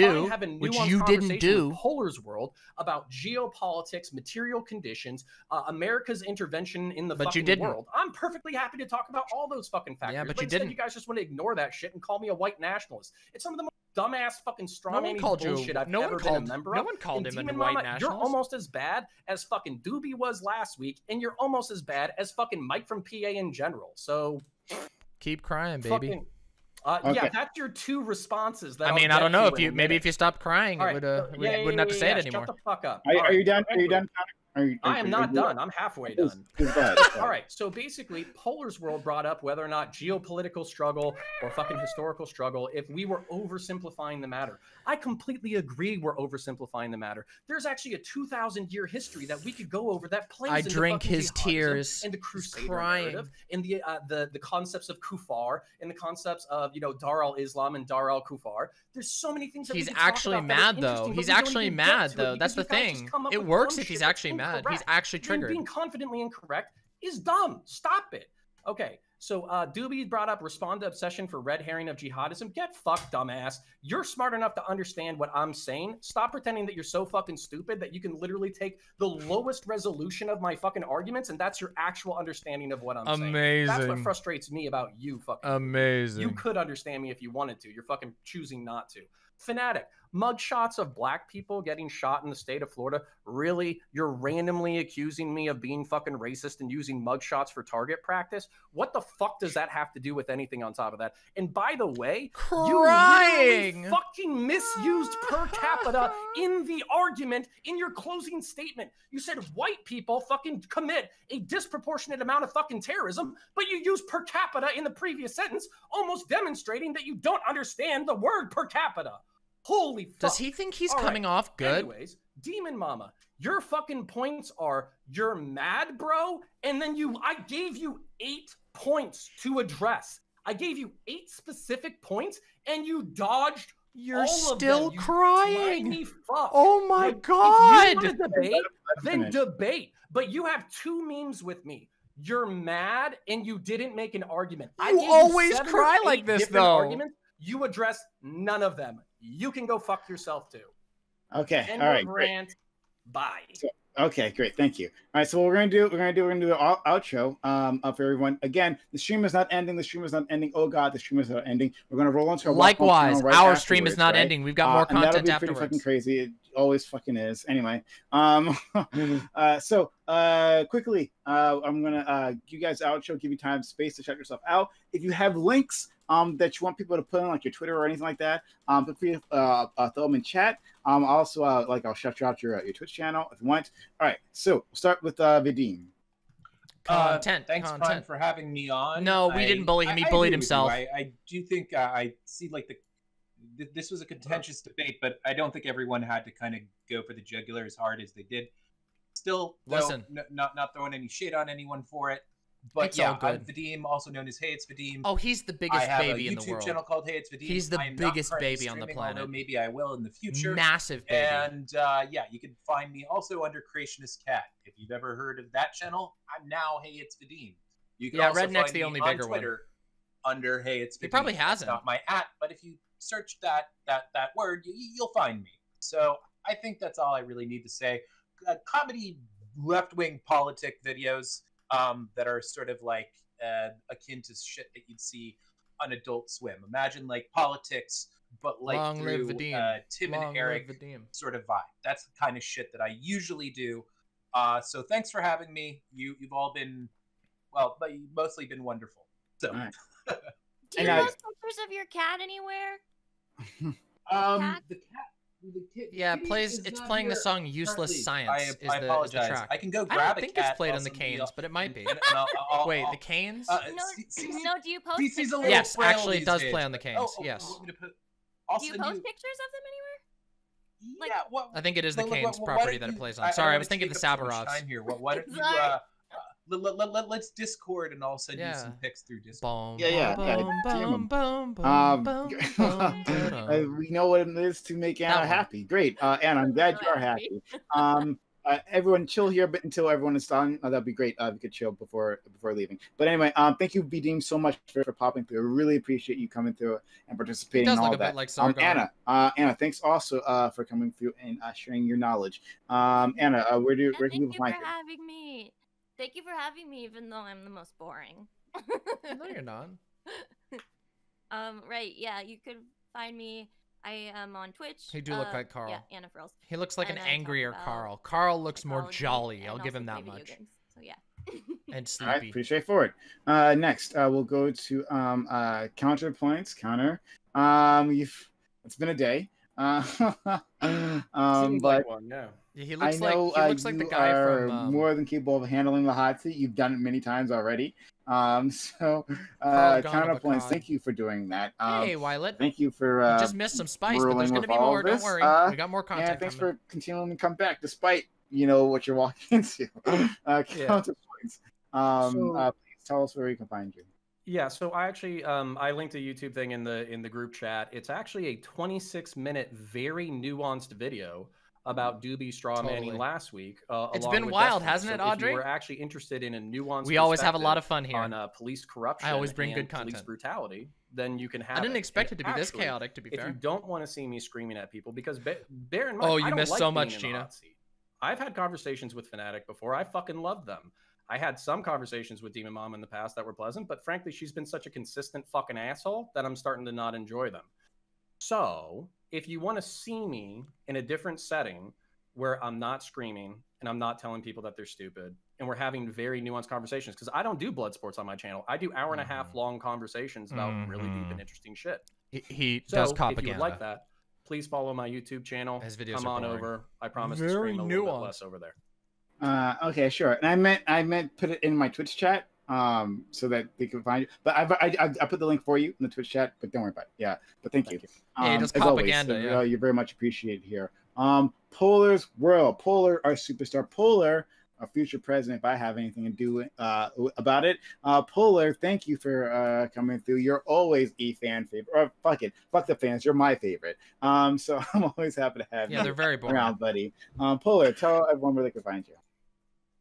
conversation in Polar's world about geopolitics, material conditions, America's intervention in the fucking world. I'm perfectly happy to talk about all those fucking factors. Yeah, but you didn't. You guys just want to ignore that shit and call me a white nationalist. It's some of the most dumbass fucking strawman bullshit I've ever been a member of. No one called him a white nationalist. You're almost as bad as fucking Doobie was last week, and you're almost as bad as fucking Mike from PA in general. So keep crying, baby. Fucking, okay. Yeah, that's your two responses. I mean, I don't know if you maybe if you stopped crying, it would we wouldn't have to say it anymore. Shut the fuck up. Are you done? Are you done? I am not done. I'm halfway done. All right. So basically, Polar's World brought up whether or not geopolitical struggle or fucking historical struggle, if we were oversimplifying the matter. I completely agree we're oversimplifying the matter. There's actually a 2,000-year history that we could go over that plays into drink his tears and the Crusader narrative and the concepts of Kufar and the concepts of, you know, Dar al-Islam and Dar al-Kufar. There's so many things that he's actually mad, though. He's actually mad, though. That's the thing. It works if he's actually mad. He's actually triggered. Being confidently incorrect is dumb. Stop it. Okay. So Doobie brought up respond to obsession for red herring of jihadism. Get fucked, dumbass. You're smart enough to understand what I'm saying. Stop pretending that you're so fucking stupid that you can literally take the lowest resolution of my fucking arguments and that's your actual understanding of what I'm saying. Amazing. That's what frustrates me about you fucking. Amazing. You could understand me if you wanted to. You're fucking choosing not to. Fnatic, mugshots of black people getting shot in the state of Florida. Really? You're randomly accusing me of being fucking racist and using mugshots for target practice? What the fuck does that have to do with anything on top of that? And by the way, you fucking misused per capita in the argument in your closing statement. You said white people fucking commit a disproportionate amount of fucking terrorism, but you used per capita in the previous sentence, almost demonstrating that you don't understand the word per capita. Holy fuck. Does he think he's coming off good? Anyways, Demon Mama, your fucking points are you're mad, bro, and then I gave you 8 points to address. I gave you 8 specific points, and you dodged all of them. You're still crying. Oh my God. If you want to debate, then debate. But you have 2 memes with me. You're mad, and you didn't make an argument. You always cry like this, though. Arguments. You address none of them. You can go fuck yourself too. Okay. End all right. Rant. Bye. So, okay. Great. Thank you. All right. So what we're gonna do the outro up for everyone. Again, the stream is not ending. The stream is not ending. Oh God, the stream is not ending. We're gonna roll onto our likewise. Right our stream is not ending. We've got more content and that'll be pretty fucking crazy. It always fucking is. Anyway. Quickly, I'm gonna you guys outro. Give you time, space to check yourself out. If you have links that you want people to put in, like your Twitter or anything like that, feel free to throw them in chat. Also, I'll shout you out your Twitch channel if you want. All right, so we'll start with Vadim. Thanks, Prime, for having me on. No, we didn't bully him. He bullied himself. I do think I see like this was a contentious debate, but I don't think everyone had to kind of go for the jugular as hard as they did. Still, listen, not throwing any shit on anyone for it. But it's yeah, I'm Vadim, also known as Hey It's Vadim. Oh, he's the biggest baby in the world. I have a YouTube channel called Hey It's Vadim. He's the biggest baby on the planet. Although maybe I will in the future. Massive baby. And yeah, you can find me also under Creationist Cat. If you've ever heard of that channel, I'm now Hey It's Vadim. You can also Redneck's find the only me bigger on Twitter one. Under Hey It's Vadim. He probably hasn't. It's not my at, but if you search that word, you'll find me. So I think that's all I really need to say. Comedy left-wing politic videos. That are sort of like akin to shit that you'd see on Adult Swim. Imagine like politics, but like Long through Tim Long and Eric sort of vibe. That's the kind of shit that I usually do. So thanks for having me. You've all been, well, but you've mostly been wonderful. So, all right. Do you post pictures of your cat anywhere? Yeah, it's playing the song "Useless Science." I apologize. Is the track. I can go grab I don't think it's played on the Canes, but it might be. Wait, the Canes? No, do you post pictures? Yes, actually, it does play on the Canes. Yes. Do you post pictures of them anywhere? Like, yeah. I think it is the Canes property that it plays on. Sorry, I was thinking of the Sabarovs. Why don't you? Let's Discord and I'll send you some pics through Discord. We know what it is to make Anna happy. Great. Anna, I'm glad you are happy. Everyone chill here, but until everyone is done, that'd be great. We could chill before leaving. But anyway, thank you, Vadim, so much for popping through. I really appreciate you coming through and participating in all that. It does look a bit like Anna, thanks also for coming through and sharing your knowledge. Anna, where can you find you? Thank you for having me. Thank you for having me, even though I'm the most boring. No, you're not. Right, yeah, you could find me. I am on Twitch. He do look like Carl. Yeah, Anna Frills. He looks like an angrier Carl. Carl looks more jolly. I'll give him that much. Games, so yeah. And sleepy. All right, pretty straightforward. Next, we'll go to Counterpoints. It's been a day. But like one, yeah. He looks like the guy from more than capable of handling the hot seat. You've done it many times already. So Counterpoints, thank you for doing that. Hey, Wylet. Thank you for you just missed some spice, but there's gonna be more. Don't worry, we got more content. Yeah, thanks for continuing to come back despite you know what you're walking into. Counterpoints. Please tell us where we can find you. Yeah, so I actually I linked a YouTube thing in the group chat. It's actually a 26-minute, very nuanced video about Doobie straw manning last week. It's been wild, Destiny. Hasn't it, Audrey? If you were actually interested in a nuanced, we always have a lot of fun here on police corruption. I always bring good content. Police brutality. Then you can have. I didn't expect it to be this chaotic. To be fair, if you don't want to see me screaming at people, because bear in mind, oh, you missed so much, Gina. I've had conversations with Fnatic before. I fucking love them. I had some conversations with Demon Mama in the past that were pleasant, but frankly, she's been such a consistent fucking asshole that I'm starting to not enjoy them. So if you want to see me in a different setting where I'm not screaming and I'm not telling people that they're stupid and we're having very nuanced conversations, because I don't do blood sports on my channel. I do hour-and-a-half long conversations about really deep and interesting shit. He does propaganda. If you like that, please follow my YouTube channel. His videos come on over. I promise to scream a little bit less over there. Okay, sure. And I meant put it in my Twitch chat, so that they can find you. But I put the link for you in the Twitch chat. But don't worry about it. Yeah. But thank you. Yeah, just propaganda. Always, so, you're very much appreciated here. Polar's World. Polar, our superstar. Polar, our future president. If I have anything to do about it, Polar, thank you for coming through. You're always a fan favorite. Or fuck the fans. You're my favorite. So I'm always happy to have you. Yeah, they're very boring, around, buddy. Polar, tell everyone where they can find you.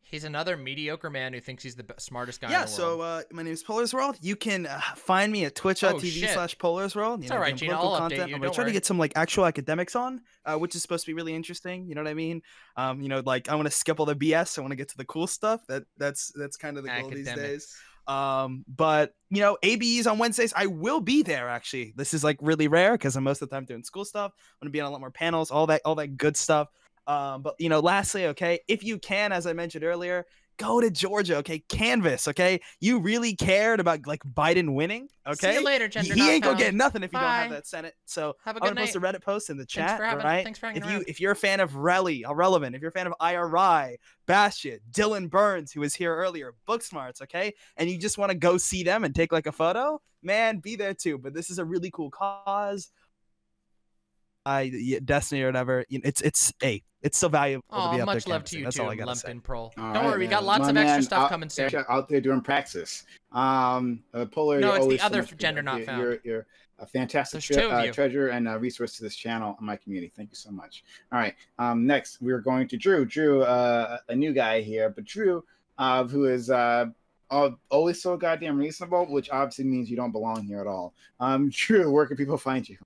He's another mediocre man who thinks he's the smartest guy in the world. Yeah, so my name is Polar's World. You can find me at twitch.tv/PolarsWorld. It's all right, Gina. I'll update you. I'm going to try to get some like actual academics on, which is supposed to be really interesting. You know what I mean? You know, like I want to skip all the BS. I want to get to the cool stuff. That's kind of the goal these days. But you know, ABEs on Wednesdays, I will be there actually. This is like really rare because I'm most of the time doing school stuff. I'm going to be on a lot more panels, all that good stuff. But you know, lastly, okay, if you can, as I mentioned earlier, go to Georgia, okay, canvas, okay. You really cared about like Biden winning, okay. See you later, gender. He ain't gonna get nothing if you don't have that Senate. So have a good night. Post a Reddit post in the chat, right? Thanks for hanging around. If you're a fan of Relly, Irrelevant, if you're a fan of IRI, Bastion, Dylan Burns, who was here earlier, Booksmarts, okay, and you just want to go see them and take like a photo, man, be there too. But this is a really cool cause. Destiny or whatever. It's so valuable. Oh, much love to you. That's all I got. Don't worry, we got lots of extra stuff coming soon. Out there doing praxis. Polar. No, it's the other gender not found. You're a fantastic treasure and a resource to this channel and my community. Thank you so much. All right. Next, we're going to Drew. Drew, a new guy here, but Drew, who is always so goddamn reasonable, which obviously means you don't belong here at all. Drew, where can people find you?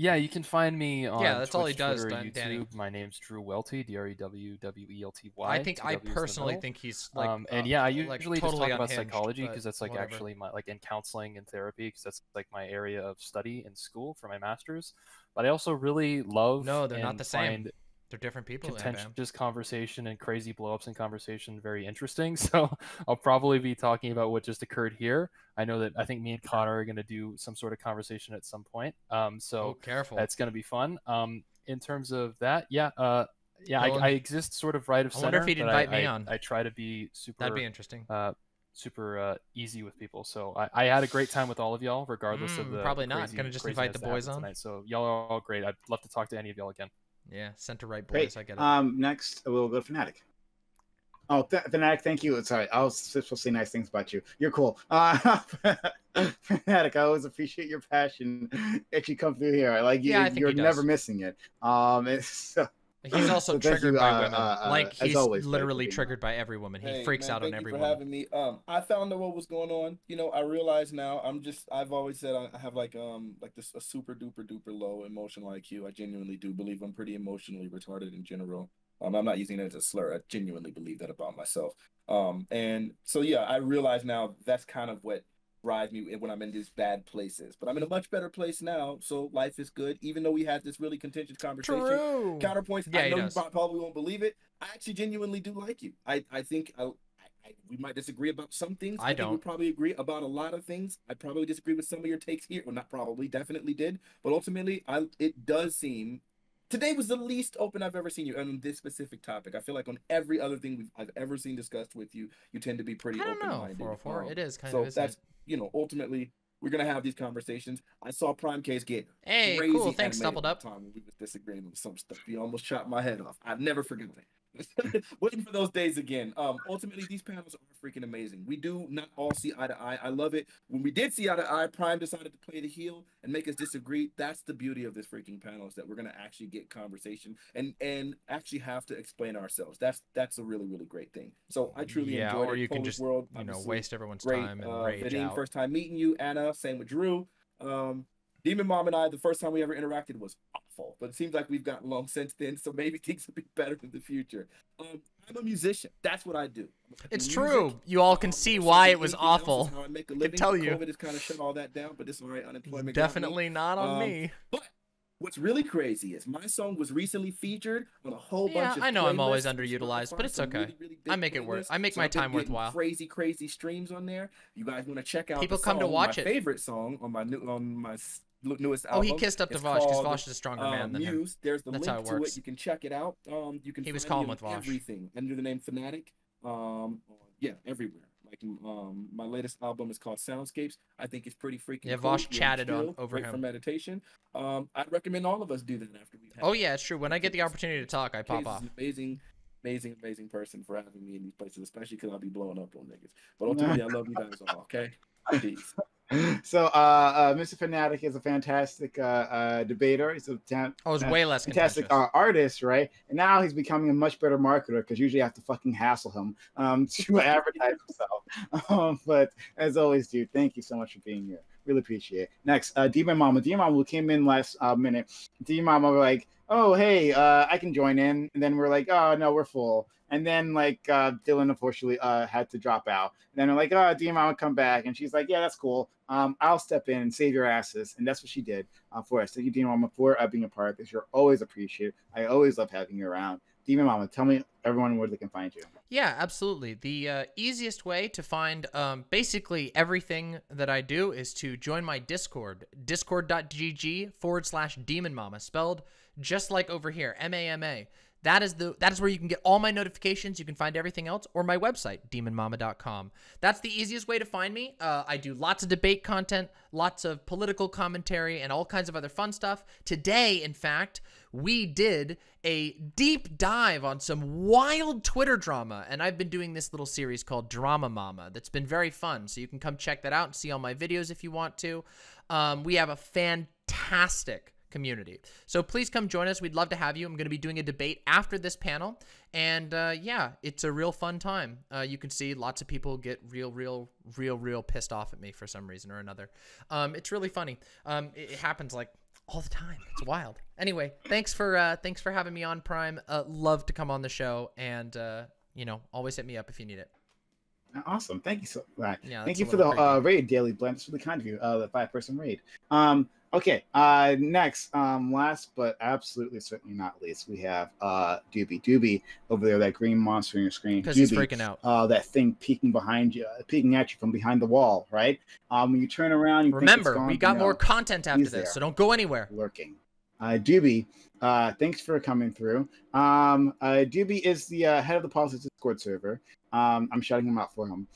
Yeah, you can find me on Twitch, Twitter, YouTube. Danny. My name's Drew Welty, DrewWelty. I think I personally think he's like, and yeah, I usually just talk about psychology because that's like actually my in counseling and therapy because that's like my area of study in school for my master's. But I also really love find they're different people. Contentious conversation and crazy blowups in conversation very interesting. So I'll probably be talking about what just occurred here. I know that I think me and Connor are going to do some sort of conversation at some point. So careful. That's going to be fun. In terms of that, yeah, I exist sort of right of center. I wonder if he'd invite me on. I try to be super. That'd be interesting. Super easy with people. So I had a great time with all of y'all, regardless of the. Probably not. Going to just invite the boys on tonight. So y'all are all great. I'd love to talk to any of y'all again. Yeah, center right boys. Great. I get it. Next, we'll go to Fnatic. Oh, Fnatic, thank you. Sorry, I'll say nice things about you. You're cool. Fnatic, I always appreciate your passion. If you come through here, I like you. Yeah, you're never missing it. He's also triggered by women. Like he's literally triggered by every woman. He freaks out on every woman. Thank you for having me. I found out what was going on. You know, I realize now. I've always said I have like this a super duper low emotional IQ. I genuinely do believe I'm pretty emotionally retarded in general. I'm not using it as a slur. I genuinely believe that about myself. And so yeah, I realize now that's kind of what drives me when I'm in these bad places, but I'm in a much better place now, so life is good, even though we had this really contentious conversation. Counterpoints, yeah, I know you probably won't believe it, I actually genuinely do like you. I think I we might disagree about some things. I don't. We probably agree about a lot of things. I probably disagree with some of your takes here. Well, not probably, definitely did. But ultimately, it does seem today was the least open I've ever seen you on this specific topic. I feel like on every other thing I've ever seen discussed with you, you tend to be pretty open-minded. I don't know, 404. It is kind of. So that's, you know, ultimately, we're gonna have these conversations. I saw PrimeCayes get crazy. Cool. Thanks, doubled up. Time when we were disagreeing with some stuff, you almost chopped my head off. I've never forgiven that. Waiting for those days again. Ultimately, these panels are freaking amazing. We do not all see eye to eye. I love it. When we did see eye to eye, Prime decided to play the heel and make us disagree. That's the beauty of this freaking panel, is that we're going to actually get conversation and actually have to explain ourselves. That's a really, really great thing. So I truly enjoyed it. Or you can just waste everyone's time and rage out. First time meeting you, Anna. Same with Drew. Demon Mom and I, the first time we ever interacted was awful, but it seems like we've gotten along since then, so maybe things will be better in the future. I'm a musician. That's what I do. It's true. You all can see why it was awful. I can tell you. COVID has kind of shut all that down, but this is right, unemployment. Definitely not on me. But what's really crazy is my song was recently featured on a whole bunch of I know I'm always underutilized, but it's okay. Really I make it work. I make my time worthwhile. Crazy streams on there. You guys want to check out people come to watch it. My favorite song on my newest album. Oh, he kissed up to Vosch because Vosch is a stronger man than him. There's the link to it. You can check it out. You can find everything under the name Fnatic. Yeah, everywhere. Like my latest album is called Soundscapes. I think it's pretty freaking cool. Vosch chatted over him for meditation. I'd recommend all of us do that after we. Oh yeah, it's true. When I get the opportunity to talk, I pop off. Amazing person for having me in these places, especially because I'll be blowing up on niggas. But ultimately, I love you guys all. Okay, peace. So Mr. Fnatic is a fantastic debater. He's a fantastic artist, right? And now he's becoming a much better marketer, because usually I have to fucking hassle him to advertise himself. But as always, dude, thank you so much for being here. Really appreciate it. Next, Demon Mama. Demon Mama came in last minute. Demon Mama were like, oh, hey, I can join in. And then we're like, oh, no, we're full. And then, like, Dylan, unfortunately, had to drop out. And then we're like, oh, Demon Mama, come back. And she's like, yeah, that's cool. I'll step in and save your asses. And that's what she did for us. Thank you, Demon Mama, for being a part of this. You're always appreciated. I always love having you around. Demon Mama, tell me everyone where they can find you. Yeah, absolutely. The easiest way to find basically everything that I do is to join my Discord, discord.gg/Demon Mama, spelled just like over here, MAMA. That is where you can get all my notifications. You can find everything else, or my website, demonmama.com. That's the easiest way to find me. I do lots of debate content, lots of political commentary, and all kinds of other fun stuff. Today, in fact, we did a deep dive on some wild Twitter drama, and I've been doing this little series called Drama Mama that's been very fun, so you can come check that out and see all my videos if you want to. We have a fantastic community, so please come join us. We'd love to have you. I'm going to be doing a debate after this panel, and yeah, it's a real fun time. You can see lots of people get real pissed off at me for some reason or another. It's really funny. It happens like all the time. It's wild. Anyway, thanks for having me on, Prime. Love to come on the show, and you know, always hit me up if you need it. Awesome. Thank you so much. Yeah, thank you for the raid, Daily Blend. It's really kind of you, the 5-person raid. Okay, next, last but absolutely certainly not least, we have Doobie. Doobie over there, that green monster on your screen. Because he's freaking out. That thing peeking behind you, peeking at you from behind the wall, right? When you turn around, you remember, think it's gone, we got more content after this, so don't go anywhere. Lurking. Doobie, thanks for coming through. Doobie is the head of the Politics Discord server. I'm shouting him out for him.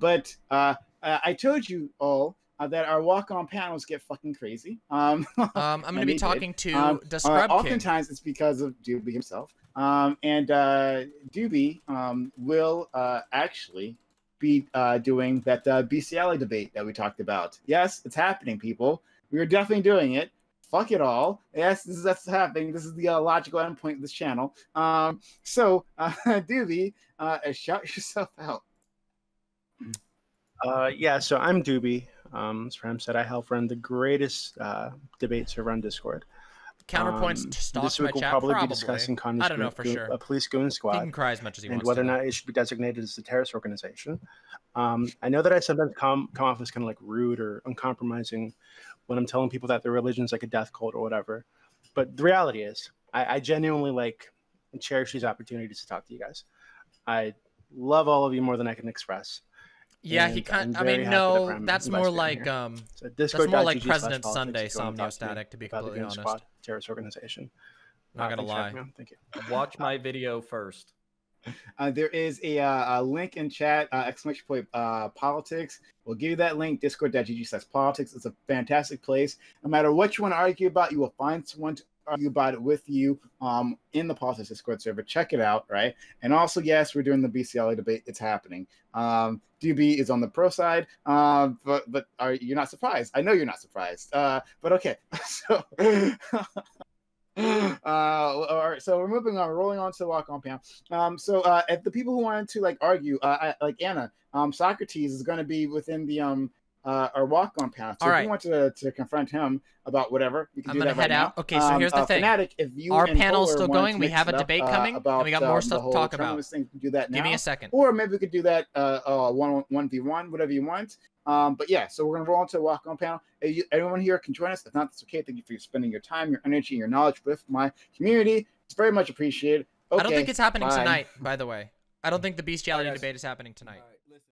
But I told you all that our walk-on panels get fucking crazy. I'm going to be talking to the Scrub oftentimes King. It's because of Doobie himself. Doobie will actually be doing that BCLA debate that we talked about. Yes, it's happening, people. We're definitely doing it. Fuck it all. Yes, that's happening. This is the logical endpoint of this channel. So Doobie, shout yourself out. Yeah, so I'm Doobie. As Prime said, I help run the greatest debate server on Discord. Counterpoints to stalk this week. We'll probably be discussing Congress, I don't know for sure, a police goon squad. He can cry as much as he wants, and whether or not it should be designated as a terrorist organization. I know that I sometimes come off as kind of like rude or uncompromising when I'm telling people that their religion is like a death cult or whatever, but the reality is, I genuinely like and cherish these opportunities to talk to you guys. I love all of you more than I can express. Yeah, and he kind of, I mean, no, that's more like here. So that's more like President Sunday Somniostatic, to be completely honest. Squad, terrorist organization. Not gonna lie. Thank you. Watch my video first. There is a link in chat, exclamation point politics. We'll give you that link, discord.gg/politics. It's a fantastic place. No matter what you want to argue about, you will find someone to argue about it with you in the politics Discord server. Check it out, right? And also, yes, we're doing the BCLA debate. It's happening. Doobie is on the pro side, but are you not surprised? I know you're not surprised, but okay. So... all right, so we're moving on, we're rolling on to the walk on panel. So if the people who wanted to like argue, like Anna, Socrates is going to be within the our walk on panel. So all right, if you want to confront him about whatever, you can do that right now. I'm gonna head out. Okay, so here's the thing, Fnatic, if you our panel's still going, we have a debate coming and we got more stuff to talk about. Do that now. Give me a second, or maybe we could do that 1v1, whatever you want. But yeah, so we're going to roll into the walk-on panel. Everyone here can join us. If not, that's okay. Thank you for spending your time, your energy, and your knowledge with my community. It's very much appreciated. Okay, I don't think it's happening tonight, by the way. I don't think the bestiality debate is happening tonight.